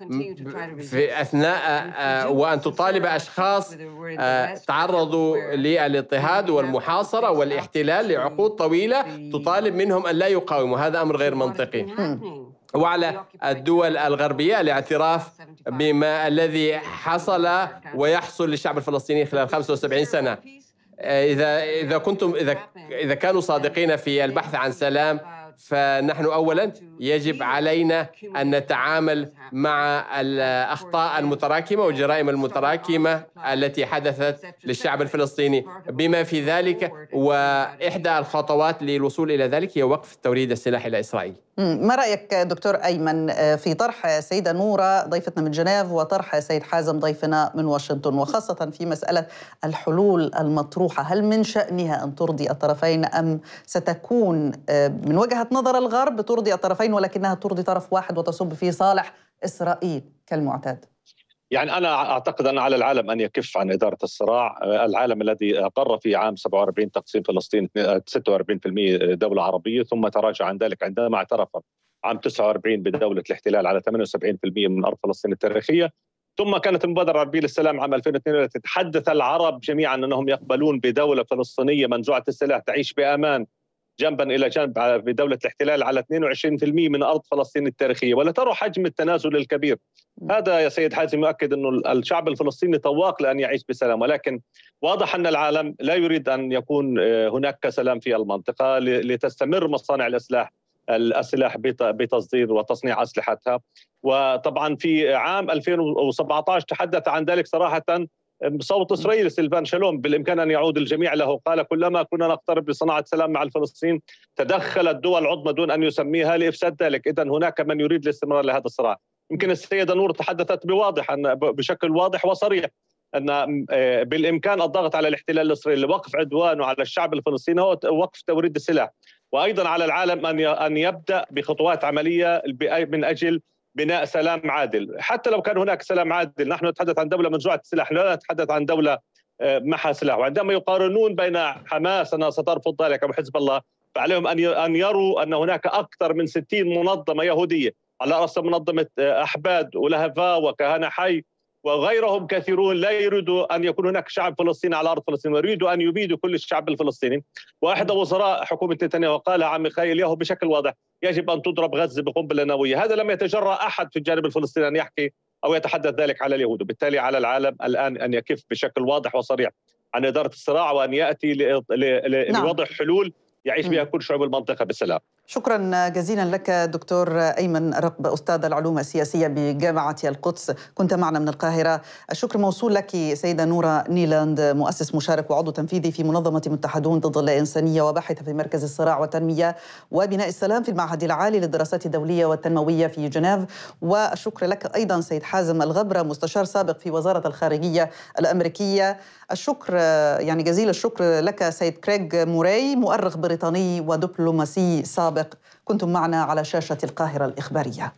في أثناء وأن تطالب أشخاص تعرضوا للاضطهاد والمحاصرة والاحتلال لعقود طويلة تطالب منهم أن لا يقاوموا. هذا أمر غير منطقي. وعلى الدول الغربية الاعتراف بما الذي حصل ويحصل للشعب الفلسطيني خلال 75 سنة. إذا كانوا صادقين في البحث عن سلام، فنحن أولاً يجب علينا أن نتعامل مع الأخطاء المتراكمة والجرائم المتراكمة التي حدثت للشعب الفلسطيني، بما في ذلك وإحدى الخطوات للوصول إلى ذلك هي وقف توريد السلاح إلى إسرائيل. ما رأيك دكتور أيمن في طرح سيدة نورا ضيفتنا من جنيف وطرح سيد حازم ضيفنا من واشنطن، وخاصة في مسألة الحلول المطروحة، هل من شأنها أن ترضي الطرفين أم ستكون من وجهة نظر الغرب ترضي الطرفين ولكنها ترضي طرف واحد وتصب في صالح إسرائيل كالمعتاد؟ يعني أنا أعتقد أن على العالم أن يكف عن إدارة الصراع. العالم الذي أقر في عام 47 تقسيم فلسطين 46% دولة عربية، ثم تراجع عن ذلك عندما اعترف عام 49 بدولة الاحتلال على 78% من أرض فلسطين التاريخية، ثم كانت المبادرة العربية للسلام عام 2002 التي تحدث العرب جميعا أنهم يقبلون بدولة فلسطينية منزوعة السلاح تعيش بأمان جنبا إلى جنب بدولة الاحتلال على 22% من أرض فلسطين التاريخية. ولا ترى حجم التنازل الكبير هذا يا سيد حازم يؤكد أنه الشعب الفلسطيني طواق لأن يعيش بسلام، ولكن واضح أن العالم لا يريد أن يكون هناك سلام في المنطقة لتستمر مصانع السلاح بتصدير وتصنيع أسلحتها. وطبعا في عام 2017 تحدث عن ذلك صراحة مصوت إسرائيل سيلفان شالوم، بالإمكان أن يعود الجميع له، قال كلما كنا نقترب بصناعة سلام مع الفلسطينيين تدخلت دول عظمى دون أن يسميها لإفساد ذلك. إذن هناك من يريد الاستمرار لهذا الصراع. يمكن السيدة نور تحدثت بشكل واضح وصريح أن بالإمكان الضغط على الاحتلال الإسرائيلي لوقف عدوانه على الشعب الفلسطيني هو وقف توريد السلاح، وأيضا على العالم أن يبدأ بخطوات عملية من أجل بناء سلام عادل. حتى لو كان هناك سلام عادل، نحن نتحدث عن دولة منزوعة السلاح، لا نتحدث عن دولة معها سلاح. وعندما يقارنون بين حماس أنها سترفض ذلك وحزب الله، فعليهم أن يروا أن هناك أكثر من 60 منظمة يهودية على رأس منظمة أحباد ولهفا وكهنة حي وغيرهم كثيرون لا يريدوا أن يكون هناك شعب فلسطيني على أرض فلسطين، ويريدوا أن يبيدوا كل الشعب الفلسطيني. وأحد وزراء حكومة نتنياهو قالها عن ميخائيل ياهو بشكل واضح: يجب أن تضرب غزة بقنبلة نووية. هذا لم يتجرأ أحد في الجانب الفلسطيني أن يحكي أو يتحدث ذلك على اليهود، وبالتالي على العالم الآن أن يكف بشكل واضح وصريح عن إدارة الصراع وأن يأتي لوضع حلول يعيش بها كل شعوب المنطقة بالسلام. شكرا جزيلا لك دكتور أيمن رقب، أستاذ العلوم السياسية بجامعة القدس، كنت معنا من القاهرة. الشكر موصول لك سيدة نورا نيلاند، مؤسس مشارك وعضو تنفيذي في منظمة متحدون ضد الإنسانية وباحثة في مركز الصراع والتنمية وبناء السلام في المعهد العالي للدراسات الدولية والتنموية في جنيف. والشكر لك أيضا سيد حازم الغبرة، مستشار سابق في وزارة الخارجية الأمريكية. الشكر يعني جزيل الشكر لك سيد كريغ موراي، مؤرخ بريطاني ودبلوماسي سابق، كنتم معنا على شاشة القاهرة الإخبارية.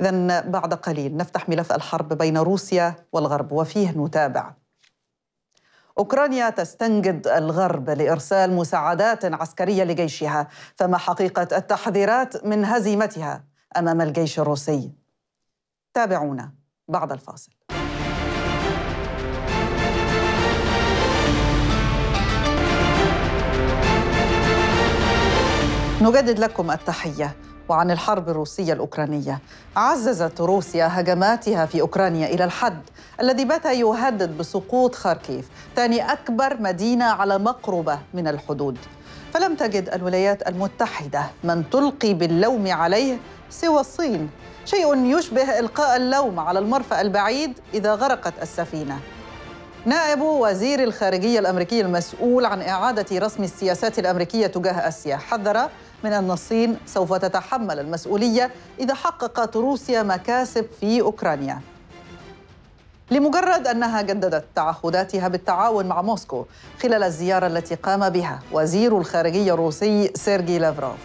إذن بعد قليل نفتح ملف الحرب بين روسيا والغرب، وفيه نتابع: أوكرانيا تستنجد الغرب لإرسال مساعدات عسكرية لجيشها، فما حقيقة التحذيرات من هزيمتها أمام الجيش الروسي؟ تابعونا بعد الفاصل. نجدد لكم التحية. وعن الحرب الروسية الأوكرانية، عززت روسيا هجماتها في أوكرانيا إلى الحد الذي بات يهدد بسقوط خاركيف، ثاني أكبر مدينة على مقربة من الحدود، فلم تجد الولايات المتحدة من تلقي باللوم عليه سوى الصين، شيء يشبه إلقاء اللوم على المرفأ البعيد إذا غرقت السفينة. نائب وزير الخارجية الأمريكي المسؤول عن إعادة رسم السياسات الأمريكية تجاه آسيا حذر من أن الصين سوف تتحمل المسؤولية إذا حققت روسيا مكاسب في أوكرانيا، لمجرد أنها جددت تعهداتها بالتعاون مع موسكو خلال الزيارة التي قام بها وزير الخارجية الروسي سيرجي لافروف.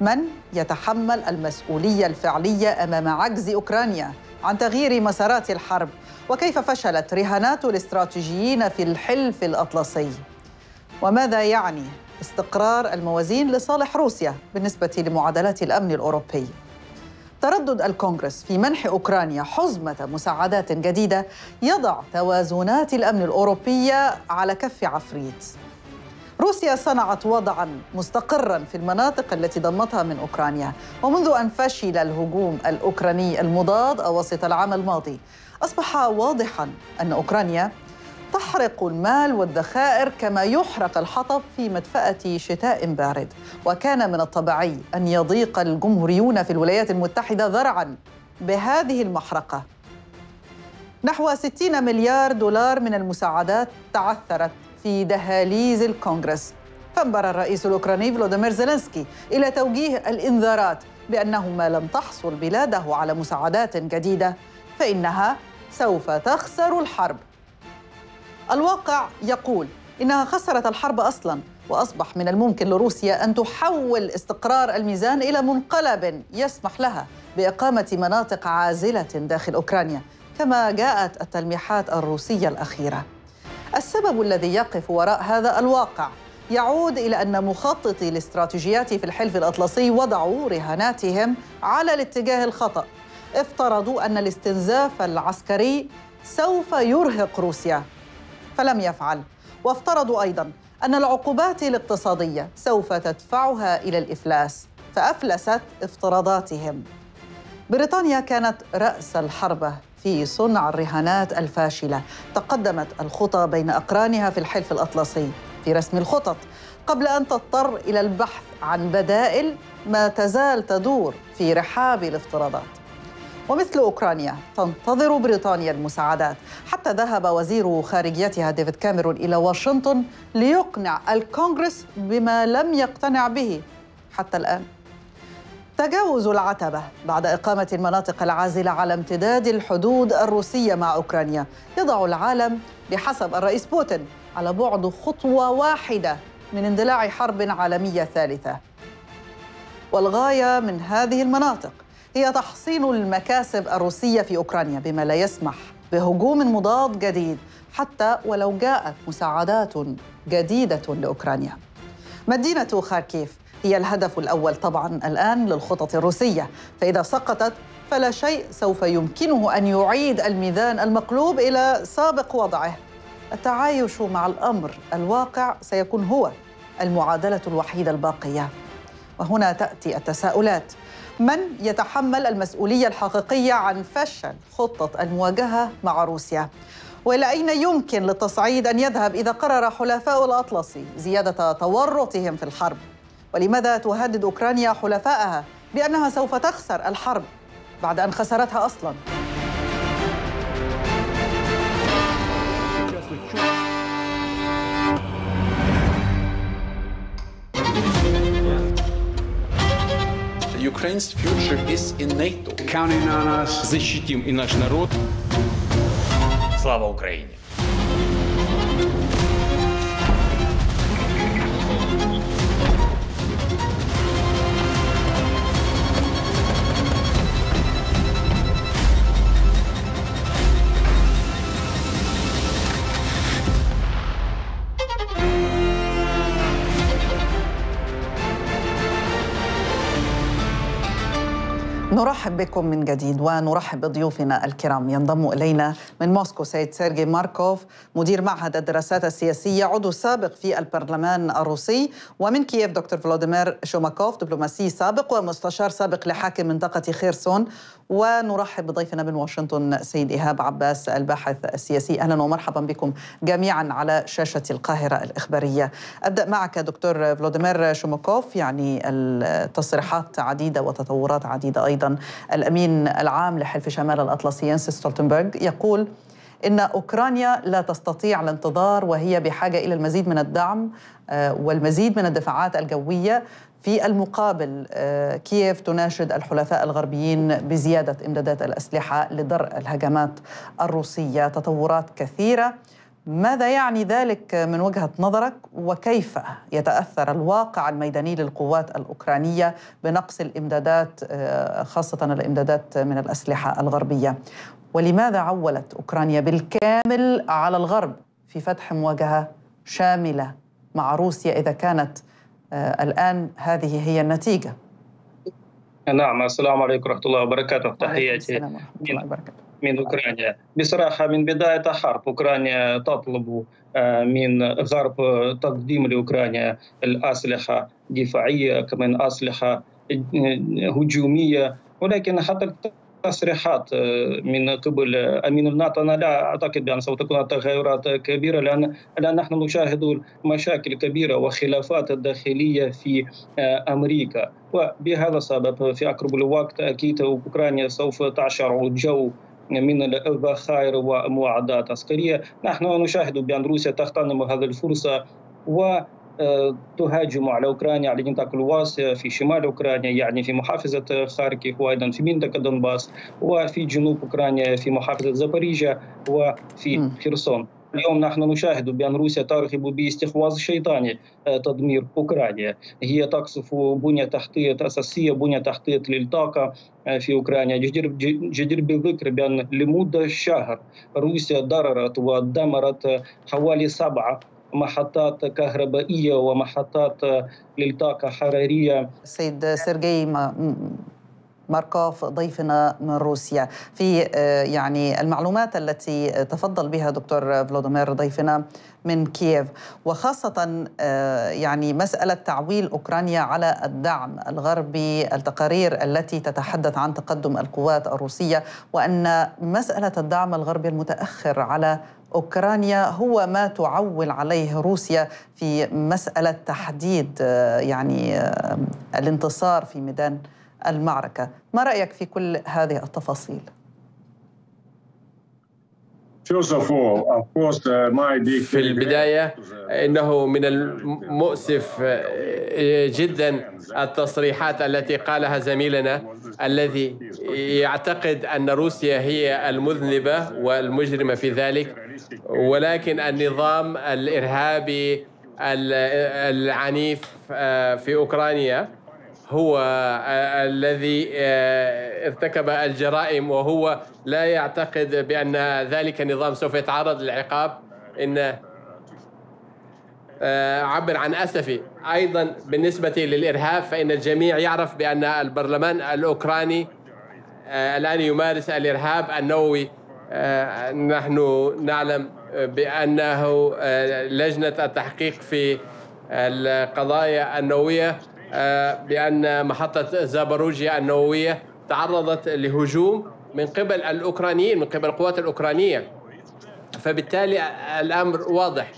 من يتحمل المسؤولية الفعلية أمام عجز أوكرانيا عن تغيير مسارات الحرب؟ وكيف فشلت رهانات الاستراتيجيين في الحلف الأطلسي؟ وماذا يعني استقرار الموازين لصالح روسيا بالنسبة لمعادلات الأمن الأوروبي؟ تردد الكونغرس في منح أوكرانيا حزمة مساعدات جديدة يضع توازنات الأمن الأوروبية على كف عفريت. روسيا صنعت وضعاً مستقراً في المناطق التي ضمتها من أوكرانيا، ومنذ أن فشل الهجوم الأوكراني المضاد أواسط العام الماضي أصبح واضحاً أن أوكرانيا تحرق المال والذخائر كما يحرق الحطب في مدفأة شتاء بارد، وكان من الطبيعي أن يضيق الجمهوريون في الولايات المتحدة ذرعاً بهذه المحرقة. نحو 60 مليار دولار من المساعدات تعثرت في دهاليز الكونغرس، فانبر الرئيس الأوكراني فلاديمير زيلينسكي إلى توجيه الإنذارات بأنه ما لم تحصل بلاده على مساعدات جديدة فإنها سوف تخسر الحرب. الواقع يقول إنها خسرت الحرب أصلاً، وأصبح من الممكن لروسيا أن تحول استقرار الميزان إلى منقلب يسمح لها بإقامة مناطق عازلة داخل أوكرانيا كما جاءت التلميحات الروسية الأخيرة. السبب الذي يقف وراء هذا الواقع يعود إلى أن مخططي الاستراتيجيات في الحلف الأطلسي وضعوا رهاناتهم على الاتجاه الخطأ، افترضوا أن الاستنزاف العسكري سوف يرهق روسيا فلم يفعل، وافترضوا أيضاً أن العقوبات الاقتصادية سوف تدفعها إلى الإفلاس فأفلست افتراضاتهم. بريطانيا كانت رأس الحربة في صنع الرهانات الفاشلة، تقدمت الخطى بين أقرانها في الحلف الأطلسي في رسم الخطط قبل أن تضطر إلى البحث عن بدائل ما تزال تدور في رحاب الافتراضات. ومثل أوكرانيا تنتظر بريطانيا المساعدات، حتى ذهب وزير خارجيتها ديفيد كاميرون إلى واشنطن ليقنع الكونغرس بما لم يقتنع به حتى الآن. تجاوز العتبة بعد إقامة المناطق العازلة على امتداد الحدود الروسية مع أوكرانيا يضع العالم بحسب الرئيس بوتين على بعد خطوة واحدة من اندلاع حرب عالمية ثالثة. والغاية من هذه المناطق هي تحصين المكاسب الروسية في أوكرانيا بما لا يسمح بهجوم مضاد جديد حتى ولو جاءت مساعدات جديدة لأوكرانيا. مدينة خاركيف هي الهدف الأول طبعاً الآن للخطط الروسية، فإذا سقطت فلا شيء سوف يمكنه أن يعيد الميزان المقلوب إلى سابق وضعه. التعايش مع الأمر الواقع سيكون هو المعادلة الوحيدة الباقية. وهنا تأتي التساؤلات: من يتحمل المسؤولية الحقيقية عن فشل خطة المواجهة مع روسيا؟ وإلى أين يمكن للتصعيد أن يذهب إذا قرر حلفاء الأطلسي زيادة تورطهم في الحرب؟ ولماذا تهدد أوكرانيا حلفائها بأنها سوف تخسر الحرب بعد أن خسرتها أصلاً؟ Ukraine's future is in NATO. Counting on us. Защитим и наш народ. Слава Украине. نرحب بكم من جديد ونرحب بضيوفنا الكرام. ينضم إلينا من موسكو سيد سيرجي ماركوف، مدير معهد الدراسات السياسية، عضو سابق في البرلمان الروسي، ومن كييف دكتور فلاديمير شوماكوف، دبلوماسي سابق ومستشار سابق لحاكم منطقة خيرسون. ونرحب بضيفنا من واشنطن سيد إيهاب عباس، الباحث السياسي. أهلا ومرحبا بكم جميعا على شاشة القاهرة الإخبارية. أبدأ معك دكتور فلاديمير شوماكوف، يعني التصريحات عديدة وتطورات عديدة أيضا. الأمين العام لحلف شمال الأطلسي ينس ستولتنبرغ يقول إن أوكرانيا لا تستطيع الانتظار وهي بحاجة إلى المزيد من الدعم والمزيد من الدفاعات الجوية. في المقابل كييف تناشد الحلفاء الغربيين بزيادة إمدادات الأسلحة لدرء الهجمات الروسية. تطورات كثيرة، ماذا يعني ذلك من وجهة نظرك، وكيف يتأثر الواقع الميداني للقوات الأوكرانية بنقص الإمدادات خاصة الإمدادات من الأسلحة الغربية؟ ولماذا عولت أوكرانيا بالكامل على الغرب في فتح مواجهة شاملة مع روسيا إذا كانت الآن هذه هي النتيجة؟ نعم، السلام عليكم ورحمة الله وبركاته. تحياتي السلام ورحمة الله وبركاته من أوكرانيا. بصراحة من بداية الحرب أوكرانيا تطلب من الغرب تقديم لأوكرانيا الأسلحة الدفاعية كمان أسلحة هجومية، ولكن حتى تصريحات من قبل أمين الناتو أنا لا أعتقد بأن ستكون تغيرات كبيرة، لأن نحن نشاهد مشاكل كبيرة وخلافات داخلية في أمريكا، وبهذا السبب في أقرب الوقت أكيد أوكرانيا سوف تعشر جو من الذخائر ومعدات عسكرية. نحن نشاهد بأن روسيا تغتنم هذه الفرصة وتهاجم على أوكرانيا على نطاق واسع في شمال أوكرانيا، يعني في محافظة خاركيف وأيضا في منطقة دونباس، وفي جنوب أوكرانيا في محافظة زابوريجيا وفي خيرسون. اليوم نحن نشاهد بأن روسيا ترغب باستحواذ شيطاني تدمير أوكرانيا. هي تقصف بنية تحتية أساسية، بنية تحتية للطاقة في أوكرانيا. جدير بالذكر بأن لمدة شهر روسيا ضررت ودمرت حوالي 7 محطات كهربائية ومحطات للطاقة حرارية. سيد سيرجي ماركوف ضيفنا من روسيا، في يعني المعلومات التي تفضل بها دكتور فلاديمير ضيفنا من كييف، وخاصة يعني مسألة تعويل أوكرانيا على الدعم الغربي، التقارير التي تتحدث عن تقدم القوات الروسية وأن مسألة الدعم الغربي المتأخر على أوكرانيا هو ما تعول عليه روسيا في مسألة تحديد يعني الانتصار في ميدان المعركة. ما رأيك في كل هذه التفاصيل؟ في البداية إنه من المؤسف جدا التصريحات التي قالها زميلنا الذي يعتقد أن روسيا هي المذنبة والمجرمة في ذلك، ولكن النظام الإرهابي العنيف في أوكرانيا هو الذي ارتكب الجرائم، وهو لا يعتقد بأن ذلك النظام سوف يتعرض للعقاب. إن أعبر عن أسفي أيضا بالنسبة للإرهاب، فإن الجميع يعرف بأن البرلمان الأوكراني الآن يمارس الإرهاب النووي. نحن نعلم بأنه لجنة التحقيق في القضايا النووية بأن محطة زاباروجيا النووية تعرضت لهجوم من قبل الأوكرانيين، من قبل القوات الأوكرانية. فبالتالي الأمر واضح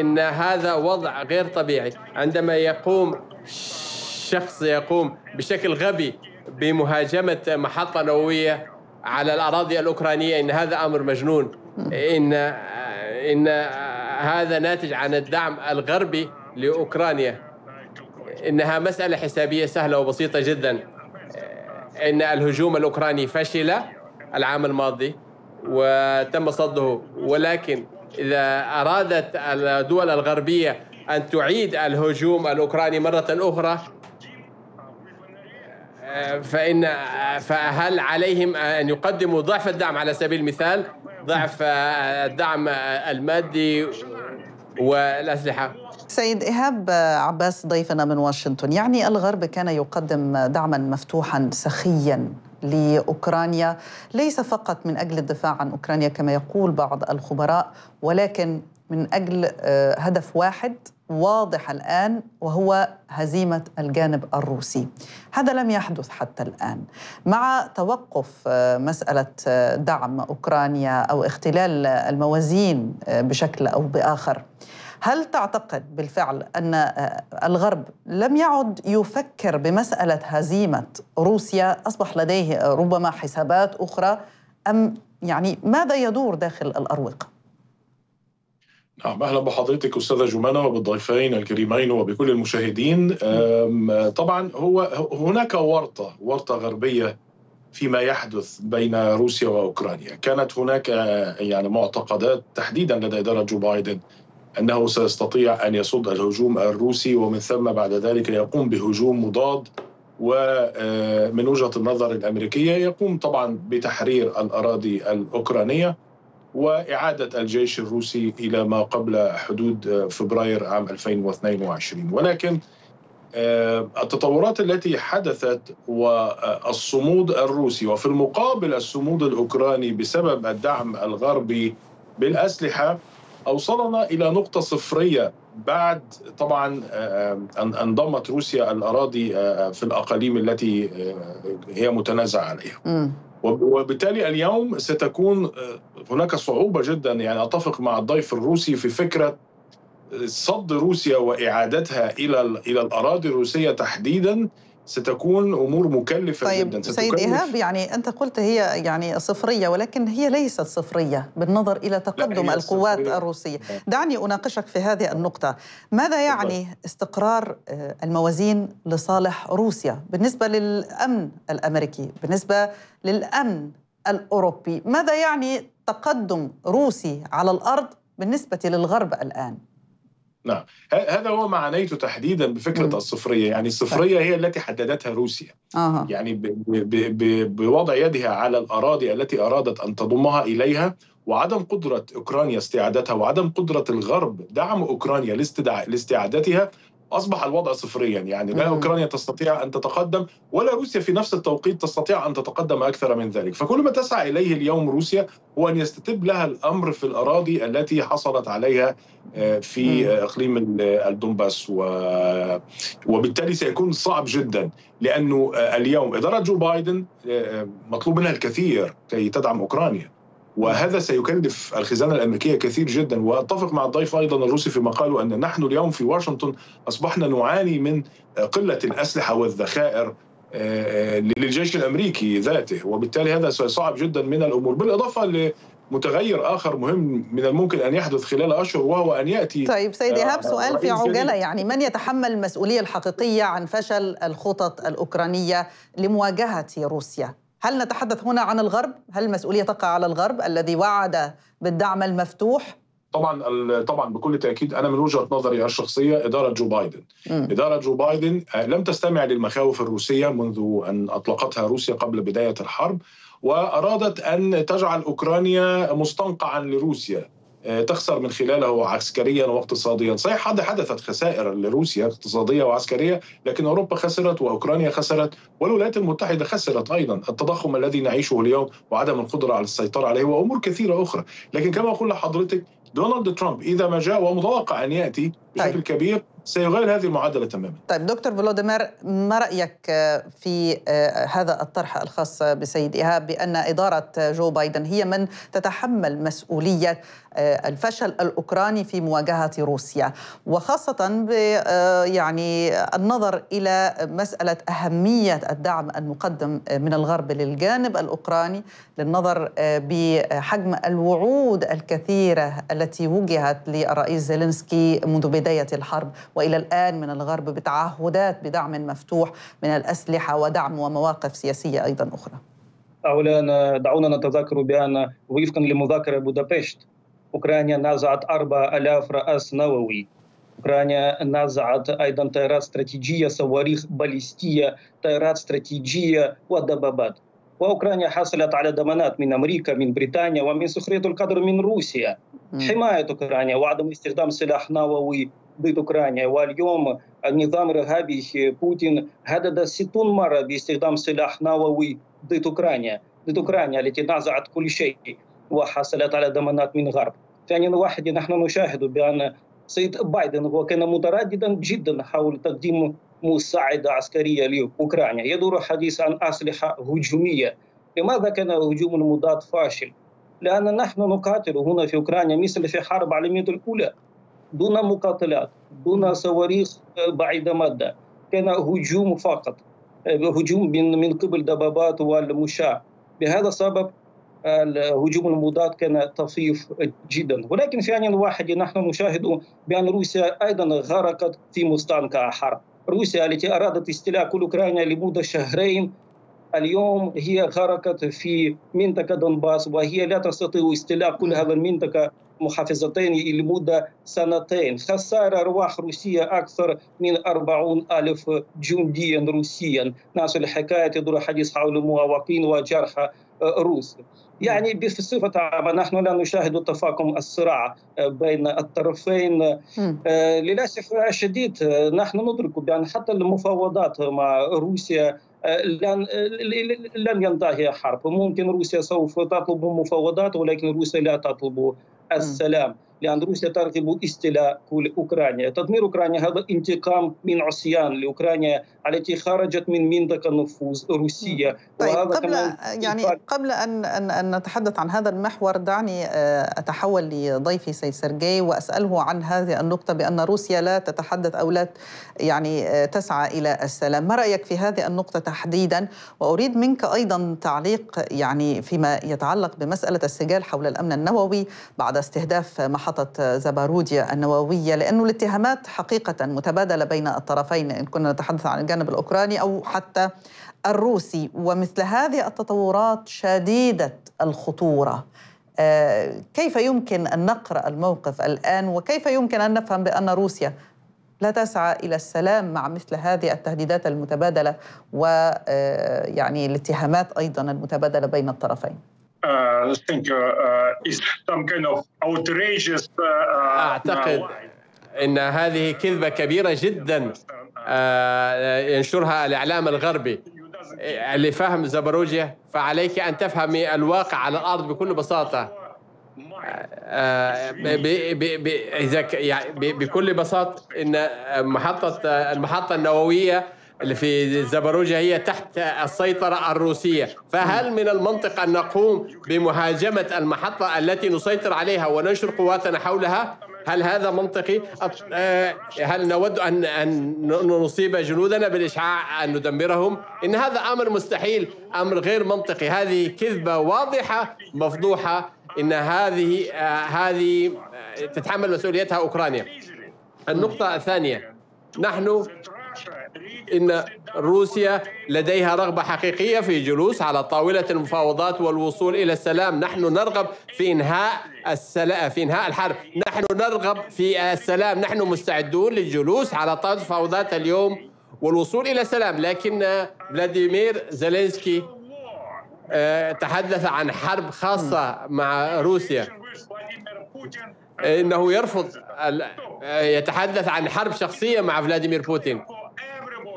إن هذا وضع غير طبيعي. عندما يقوم شخص يقوم بشكل غبي بمهاجمة محطة نووية على الأراضي الأوكرانية، إن هذا أمر مجنون. إن هذا ناتج عن الدعم الغربي لأوكرانيا. إنها مسألة حسابية سهلة وبسيطة جدا. إن الهجوم الأوكراني فشل العام الماضي وتم صده، ولكن إذا أرادت الدول الغربية أن تعيد الهجوم الأوكراني مرة أخرى، فهل عليهم أن يقدموا ضعف الدعم؟ على سبيل المثال ضعف الدعم المادي والأسلحة. سيد إيهاب عباس ضيفنا من واشنطن، يعني الغرب كان يقدم دعما مفتوحا سخيا لأوكرانيا، ليس فقط من أجل الدفاع عن أوكرانيا كما يقول بعض الخبراء، ولكن من أجل هدف واحد واضح الآن، وهو هزيمة الجانب الروسي. هذا لم يحدث حتى الآن. مع توقف مسألة دعم أوكرانيا أو اختلال الموازين بشكل أو بآخر، هل تعتقد بالفعل أن الغرب لم يعد يفكر بمسألة هزيمة روسيا؟ أصبح لديه ربما حسابات أخرى، أم يعني ماذا يدور داخل الأروقة؟ نعم، أهلا بحضرتك أستاذة جمانة وبالضيفين الكريمين وبكل المشاهدين. طبعا هناك ورطة غربية فيما يحدث بين روسيا وأوكرانيا. كانت هناك يعني معتقدات تحديدا لدى إدارة جو بايدن أنه سيستطيع أن يصد الهجوم الروسي، ومن ثم بعد ذلك يقوم بهجوم مضاد، ومن وجهة النظر الأمريكية يقوم طبعا بتحرير الأراضي الأوكرانية وإعادة الجيش الروسي إلى ما قبل حدود فبراير عام 2022. ولكن التطورات التي حدثت والصمود الروسي، وفي المقابل الصمود الأوكراني بسبب الدعم الغربي بالأسلحة، أوصلنا إلى نقطة صفرية بعد طبعا أن انضمت روسيا الأراضي في الأقاليم التي هي متنازعة عليها. وبالتالي اليوم ستكون هناك صعوبة جدا، يعني أتفق مع الضيف الروسي في فكرة صد روسيا وإعادتها إلى الأراضي الروسية تحديدا، ستكون أمور مكلفة جدا. سيد إيهاب، يعني أنت قلت هي يعني صفرية، ولكن هي ليست صفرية بالنظر إلى تقدم القوات الروسية. دعني أناقشك في هذه النقطة. ماذا يعني استقرار الموازين لصالح روسيا بالنسبة للأمن الأمريكي، بالنسبة للأمن الأوروبي؟ ماذا يعني تقدم روسي على الأرض بالنسبة للغرب الآن؟ نعم، هذا هو ما عنيته تحديدا بفكرة الصفرية. يعني الصفرية هي التي حددتها روسيا، يعني بوضع يدها على الأراضي التي أرادت أن تضمها إليها، وعدم قدرة أوكرانيا استعادتها، وعدم قدرة الغرب دعم أوكرانيا لاستعادتها، أصبح الوضع صفريا. يعني لا أوكرانيا تستطيع أن تتقدم، ولا روسيا في نفس التوقيت تستطيع أن تتقدم أكثر من ذلك. فكل ما تسعى إليه اليوم روسيا هو أن يستتب لها الأمر في الأراضي التي حصلت عليها في إقليم الدونباس. وبالتالي سيكون صعب جدا، لأنه اليوم إدارة جو بايدن مطلوب منها الكثير كي تدعم أوكرانيا، وهذا سيكلف الخزانة الأمريكية كثير جدا. وأتفق مع الضيف أيضا الروسي في مقاله أن نحن اليوم في واشنطن أصبحنا نعاني من قلة الأسلحة والذخائر للجيش الأمريكي ذاته، وبالتالي هذا سيصعب جدا من الأمور. بالإضافة لمتغير آخر مهم من الممكن أن يحدث خلال أشهر، وهو أن يأتي. طيب سيد إيهاب، سؤال في عجالة، يعني من يتحمل المسؤولية الحقيقية عن فشل الخطط الأوكرانية لمواجهة روسيا؟ هل نتحدث هنا عن الغرب؟ هل المسؤولية تقع على الغرب الذي وعد بالدعم المفتوح؟ طبعا بكل تأكيد. أنا من وجهة نظري الشخصية إدارة جو بايدن لم تستمع للمخاوف الروسية منذ أن أطلقتها روسيا قبل بداية الحرب، وأرادت أن تجعل أوكرانيا مستنقعا لروسيا تخسر من خلاله عسكريا واقتصاديا. صحيح حدثت خسائر لروسيا اقتصادية وعسكرية، لكن أوروبا خسرت وأوكرانيا خسرت والولايات المتحدة خسرت أيضا. التضخم الذي نعيشه اليوم وعدم القدرة على السيطرة عليه وأمور كثيرة أخرى. لكن كما أقول لحضرتك، دونالد ترامب إذا ما جاء، ومتوقع أن يأتي بشكل كبير، سيغير هذه المعادلة تماما. طيب دكتور فلاديمير، ما رأيك في هذا الطرح الخاص بسيد إيهاب بأن إدارة جو بايدن هي من تتحمل مسؤولية الفشل الأوكراني في مواجهة روسيا، وخاصة يعني النظر إلى مسألة أهمية الدعم المقدم من الغرب للجانب الأوكراني، للنظر بحجم الوعود الكثيرة التي وجهت للرئيس زيلينسكي منذ بداية الحرب وإلى الآن من الغرب بتعهدات بدعم مفتوح من الأسلحة ودعم ومواقف سياسية أيضا أخرى؟ أولا دعونا نتذكر بأن وفقا لمذكرة بودابشت، أوكرانيا نزعت 4000 رأس نووي. أوكرانيا نزعت أيضا طائرات استراتيجية، صواريخ باليستية، طائرات استراتيجية ودبابات. وأوكرانيا حصلت على ضمانات من أمريكا، من بريطانيا، ومن سخرية القدر من روسيا. حماية أوكرانيا وعدم استخدام سلاح نووي ضد أوكرانيا. واليوم النظام الإرهابي بوتين هدد 60 مرة باستخدام سلاح نووي ضد أوكرانيا التي نزعت كل شيء وحصلت على ضمانات من الغرب. ثانيا واحد، نحن نشاهد بأن السيد بايدن هو كان مترددا جدا حول تقديم مساعدة عسكرية لأوكرانيا. يدور حديث عن أسلحة هجومية. لماذا كان هجوم مضاد فاشل؟ لأن نحن نقاتل هنا في أوكرانيا مثل في الحرب العالمية الأولى، دون مقاتلات، دون صواريخ بعيدة مدى. كان هجوم فقط، هجوم من قبل دبابات والمشاة. بهذا السبب الهجوم المضاد كان طفيف جدا. ولكن في آن واحد نحن نشاهد بأن روسيا أيضا غرقت في مستنقع حرب. روسيا التي أرادت استيلاء كل أوكرانيا لمدة شهرين، اليوم هي غرقت في منطقة دونباس، وهي لا تستطيع استيلاء كل هذه المنطقة، محافظتين، لمدة سنتين. خسارة أرواح روسية أكثر من 40,000 جنديا روسيا. ناس الحكاية تدور حديث حول مواقين وجرحى روس. يعني بصفة عامة نحن لا نشاهد تفاقم الصراع بين الطرفين. للأسف الشديد نحن ندرك بأن حتى المفاوضات مع روسيا لن ينتهي الحرب. ممكن روسيا سوف تطلب مفاوضات، ولكن روسيا لا تطلب السلام، لأن روسيا ترغب استيلاء كل أوكرانيا. تدمير أوكرانيا هذا انتقام من عصيان لأوكرانيا التي خرجت من منطقة نفوذ روسيا. طيب قبل أن نتحدث عن هذا المحور، دعني أتحول لضيفي سيد سيرجي وأسأله عن هذه النقطة بأن روسيا لا تتحدث أو لا يعني تسعى إلى السلام. ما رأيك في هذه النقطة تحديدا؟ وأريد منك أيضا تعليق يعني فيما يتعلق بمسألة السجال حول الأمن النووي بعد استهداف محطة زاباروجيا النووية، لأنه الاتهامات حقيقة متبادلة بين الطرفين إن كنا نتحدث عن الجانب الأوكراني أو حتى الروسي، ومثل هذه التطورات شديدة الخطورة. كيف يمكن أن نقرأ الموقف الآن، وكيف يمكن أن نفهم بأن روسيا لا تسعى إلى السلام مع مثل هذه التهديدات المتبادلة ويعني الاتهامات أيضا المتبادلة بين الطرفين؟ أعتقد أن هذه كذبة كبيرة جدا ينشرها الإعلام الغربي. لفهم زاباروجيا فعليك أن تفهمي الواقع على الأرض بكل بساطة. بكل بساطة أن المحطة النووية اللي في زاباروجيا هي تحت السيطرة الروسية، فهل من المنطق أن نقوم بمهاجمة المحطة التي نسيطر عليها وننشر قواتنا حولها؟ هل هذا منطقي؟ هل نود أن نصيب جنودنا بالإشعاع أن ندمرهم؟ إن هذا أمر مستحيل، أمر غير منطقي. هذه كذبة واضحة مفضوحة، إن هذه تتحمل مسؤوليتها أوكرانيا. النقطة الثانية، نحن إن روسيا لديها رغبة حقيقية في جلوس على طاولة المفاوضات والوصول إلى السلام. نحن نرغب في إنهاء الحرب، نحن نرغب في السلام، نحن مستعدون للجلوس على طاولة المفاوضات اليوم والوصول إلى السلام. لكن فلاديمير زيلينسكي تحدث عن حرب خاصة مع روسيا، إنه يرفض يتحدث عن حرب شخصية مع فلاديمير بوتين.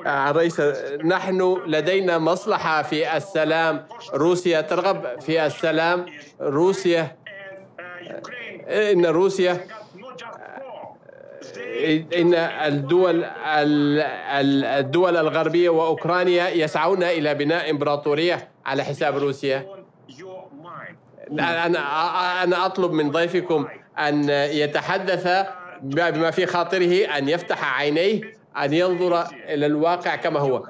رئيس، نحن لدينا مصلحة في السلام، روسيا ترغب في السلام، روسيا إن الدول الغربية وأوكرانيا يسعون إلى بناء إمبراطورية على حساب روسيا. أنا أطلب من ضيفكم أن يتحدث بما في خاطره، أن يفتح عينيه، أن ينظر إلى الواقع كما هو.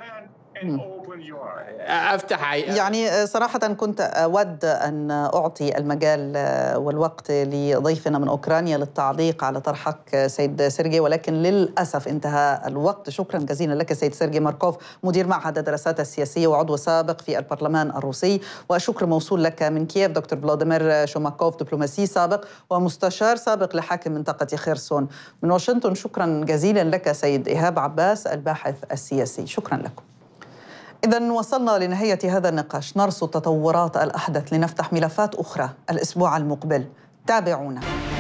يعني صراحة كنت أود أن أعطي المجال والوقت لضيفنا من أوكرانيا للتعليق على طرحك سيد سيرجي، ولكن للأسف انتهى الوقت. شكرا جزيلا لك سيد سيرجي ماركوف، مدير معهد الدراسات السياسية وعضو سابق في البرلمان الروسي، وشكر موصول لك من كييف دكتور فلاديمير شوماكوف، دبلوماسي سابق ومستشار سابق لحاكم منطقة خيرسون. من واشنطن شكرا جزيلا لك سيد إيهاب عباس الباحث السياسي، شكرا لكم. إذا وصلنا لنهاية هذا النقاش، نرصد التطورات الأحدث لنفتح ملفات أخرى الأسبوع المقبل، تابعونا.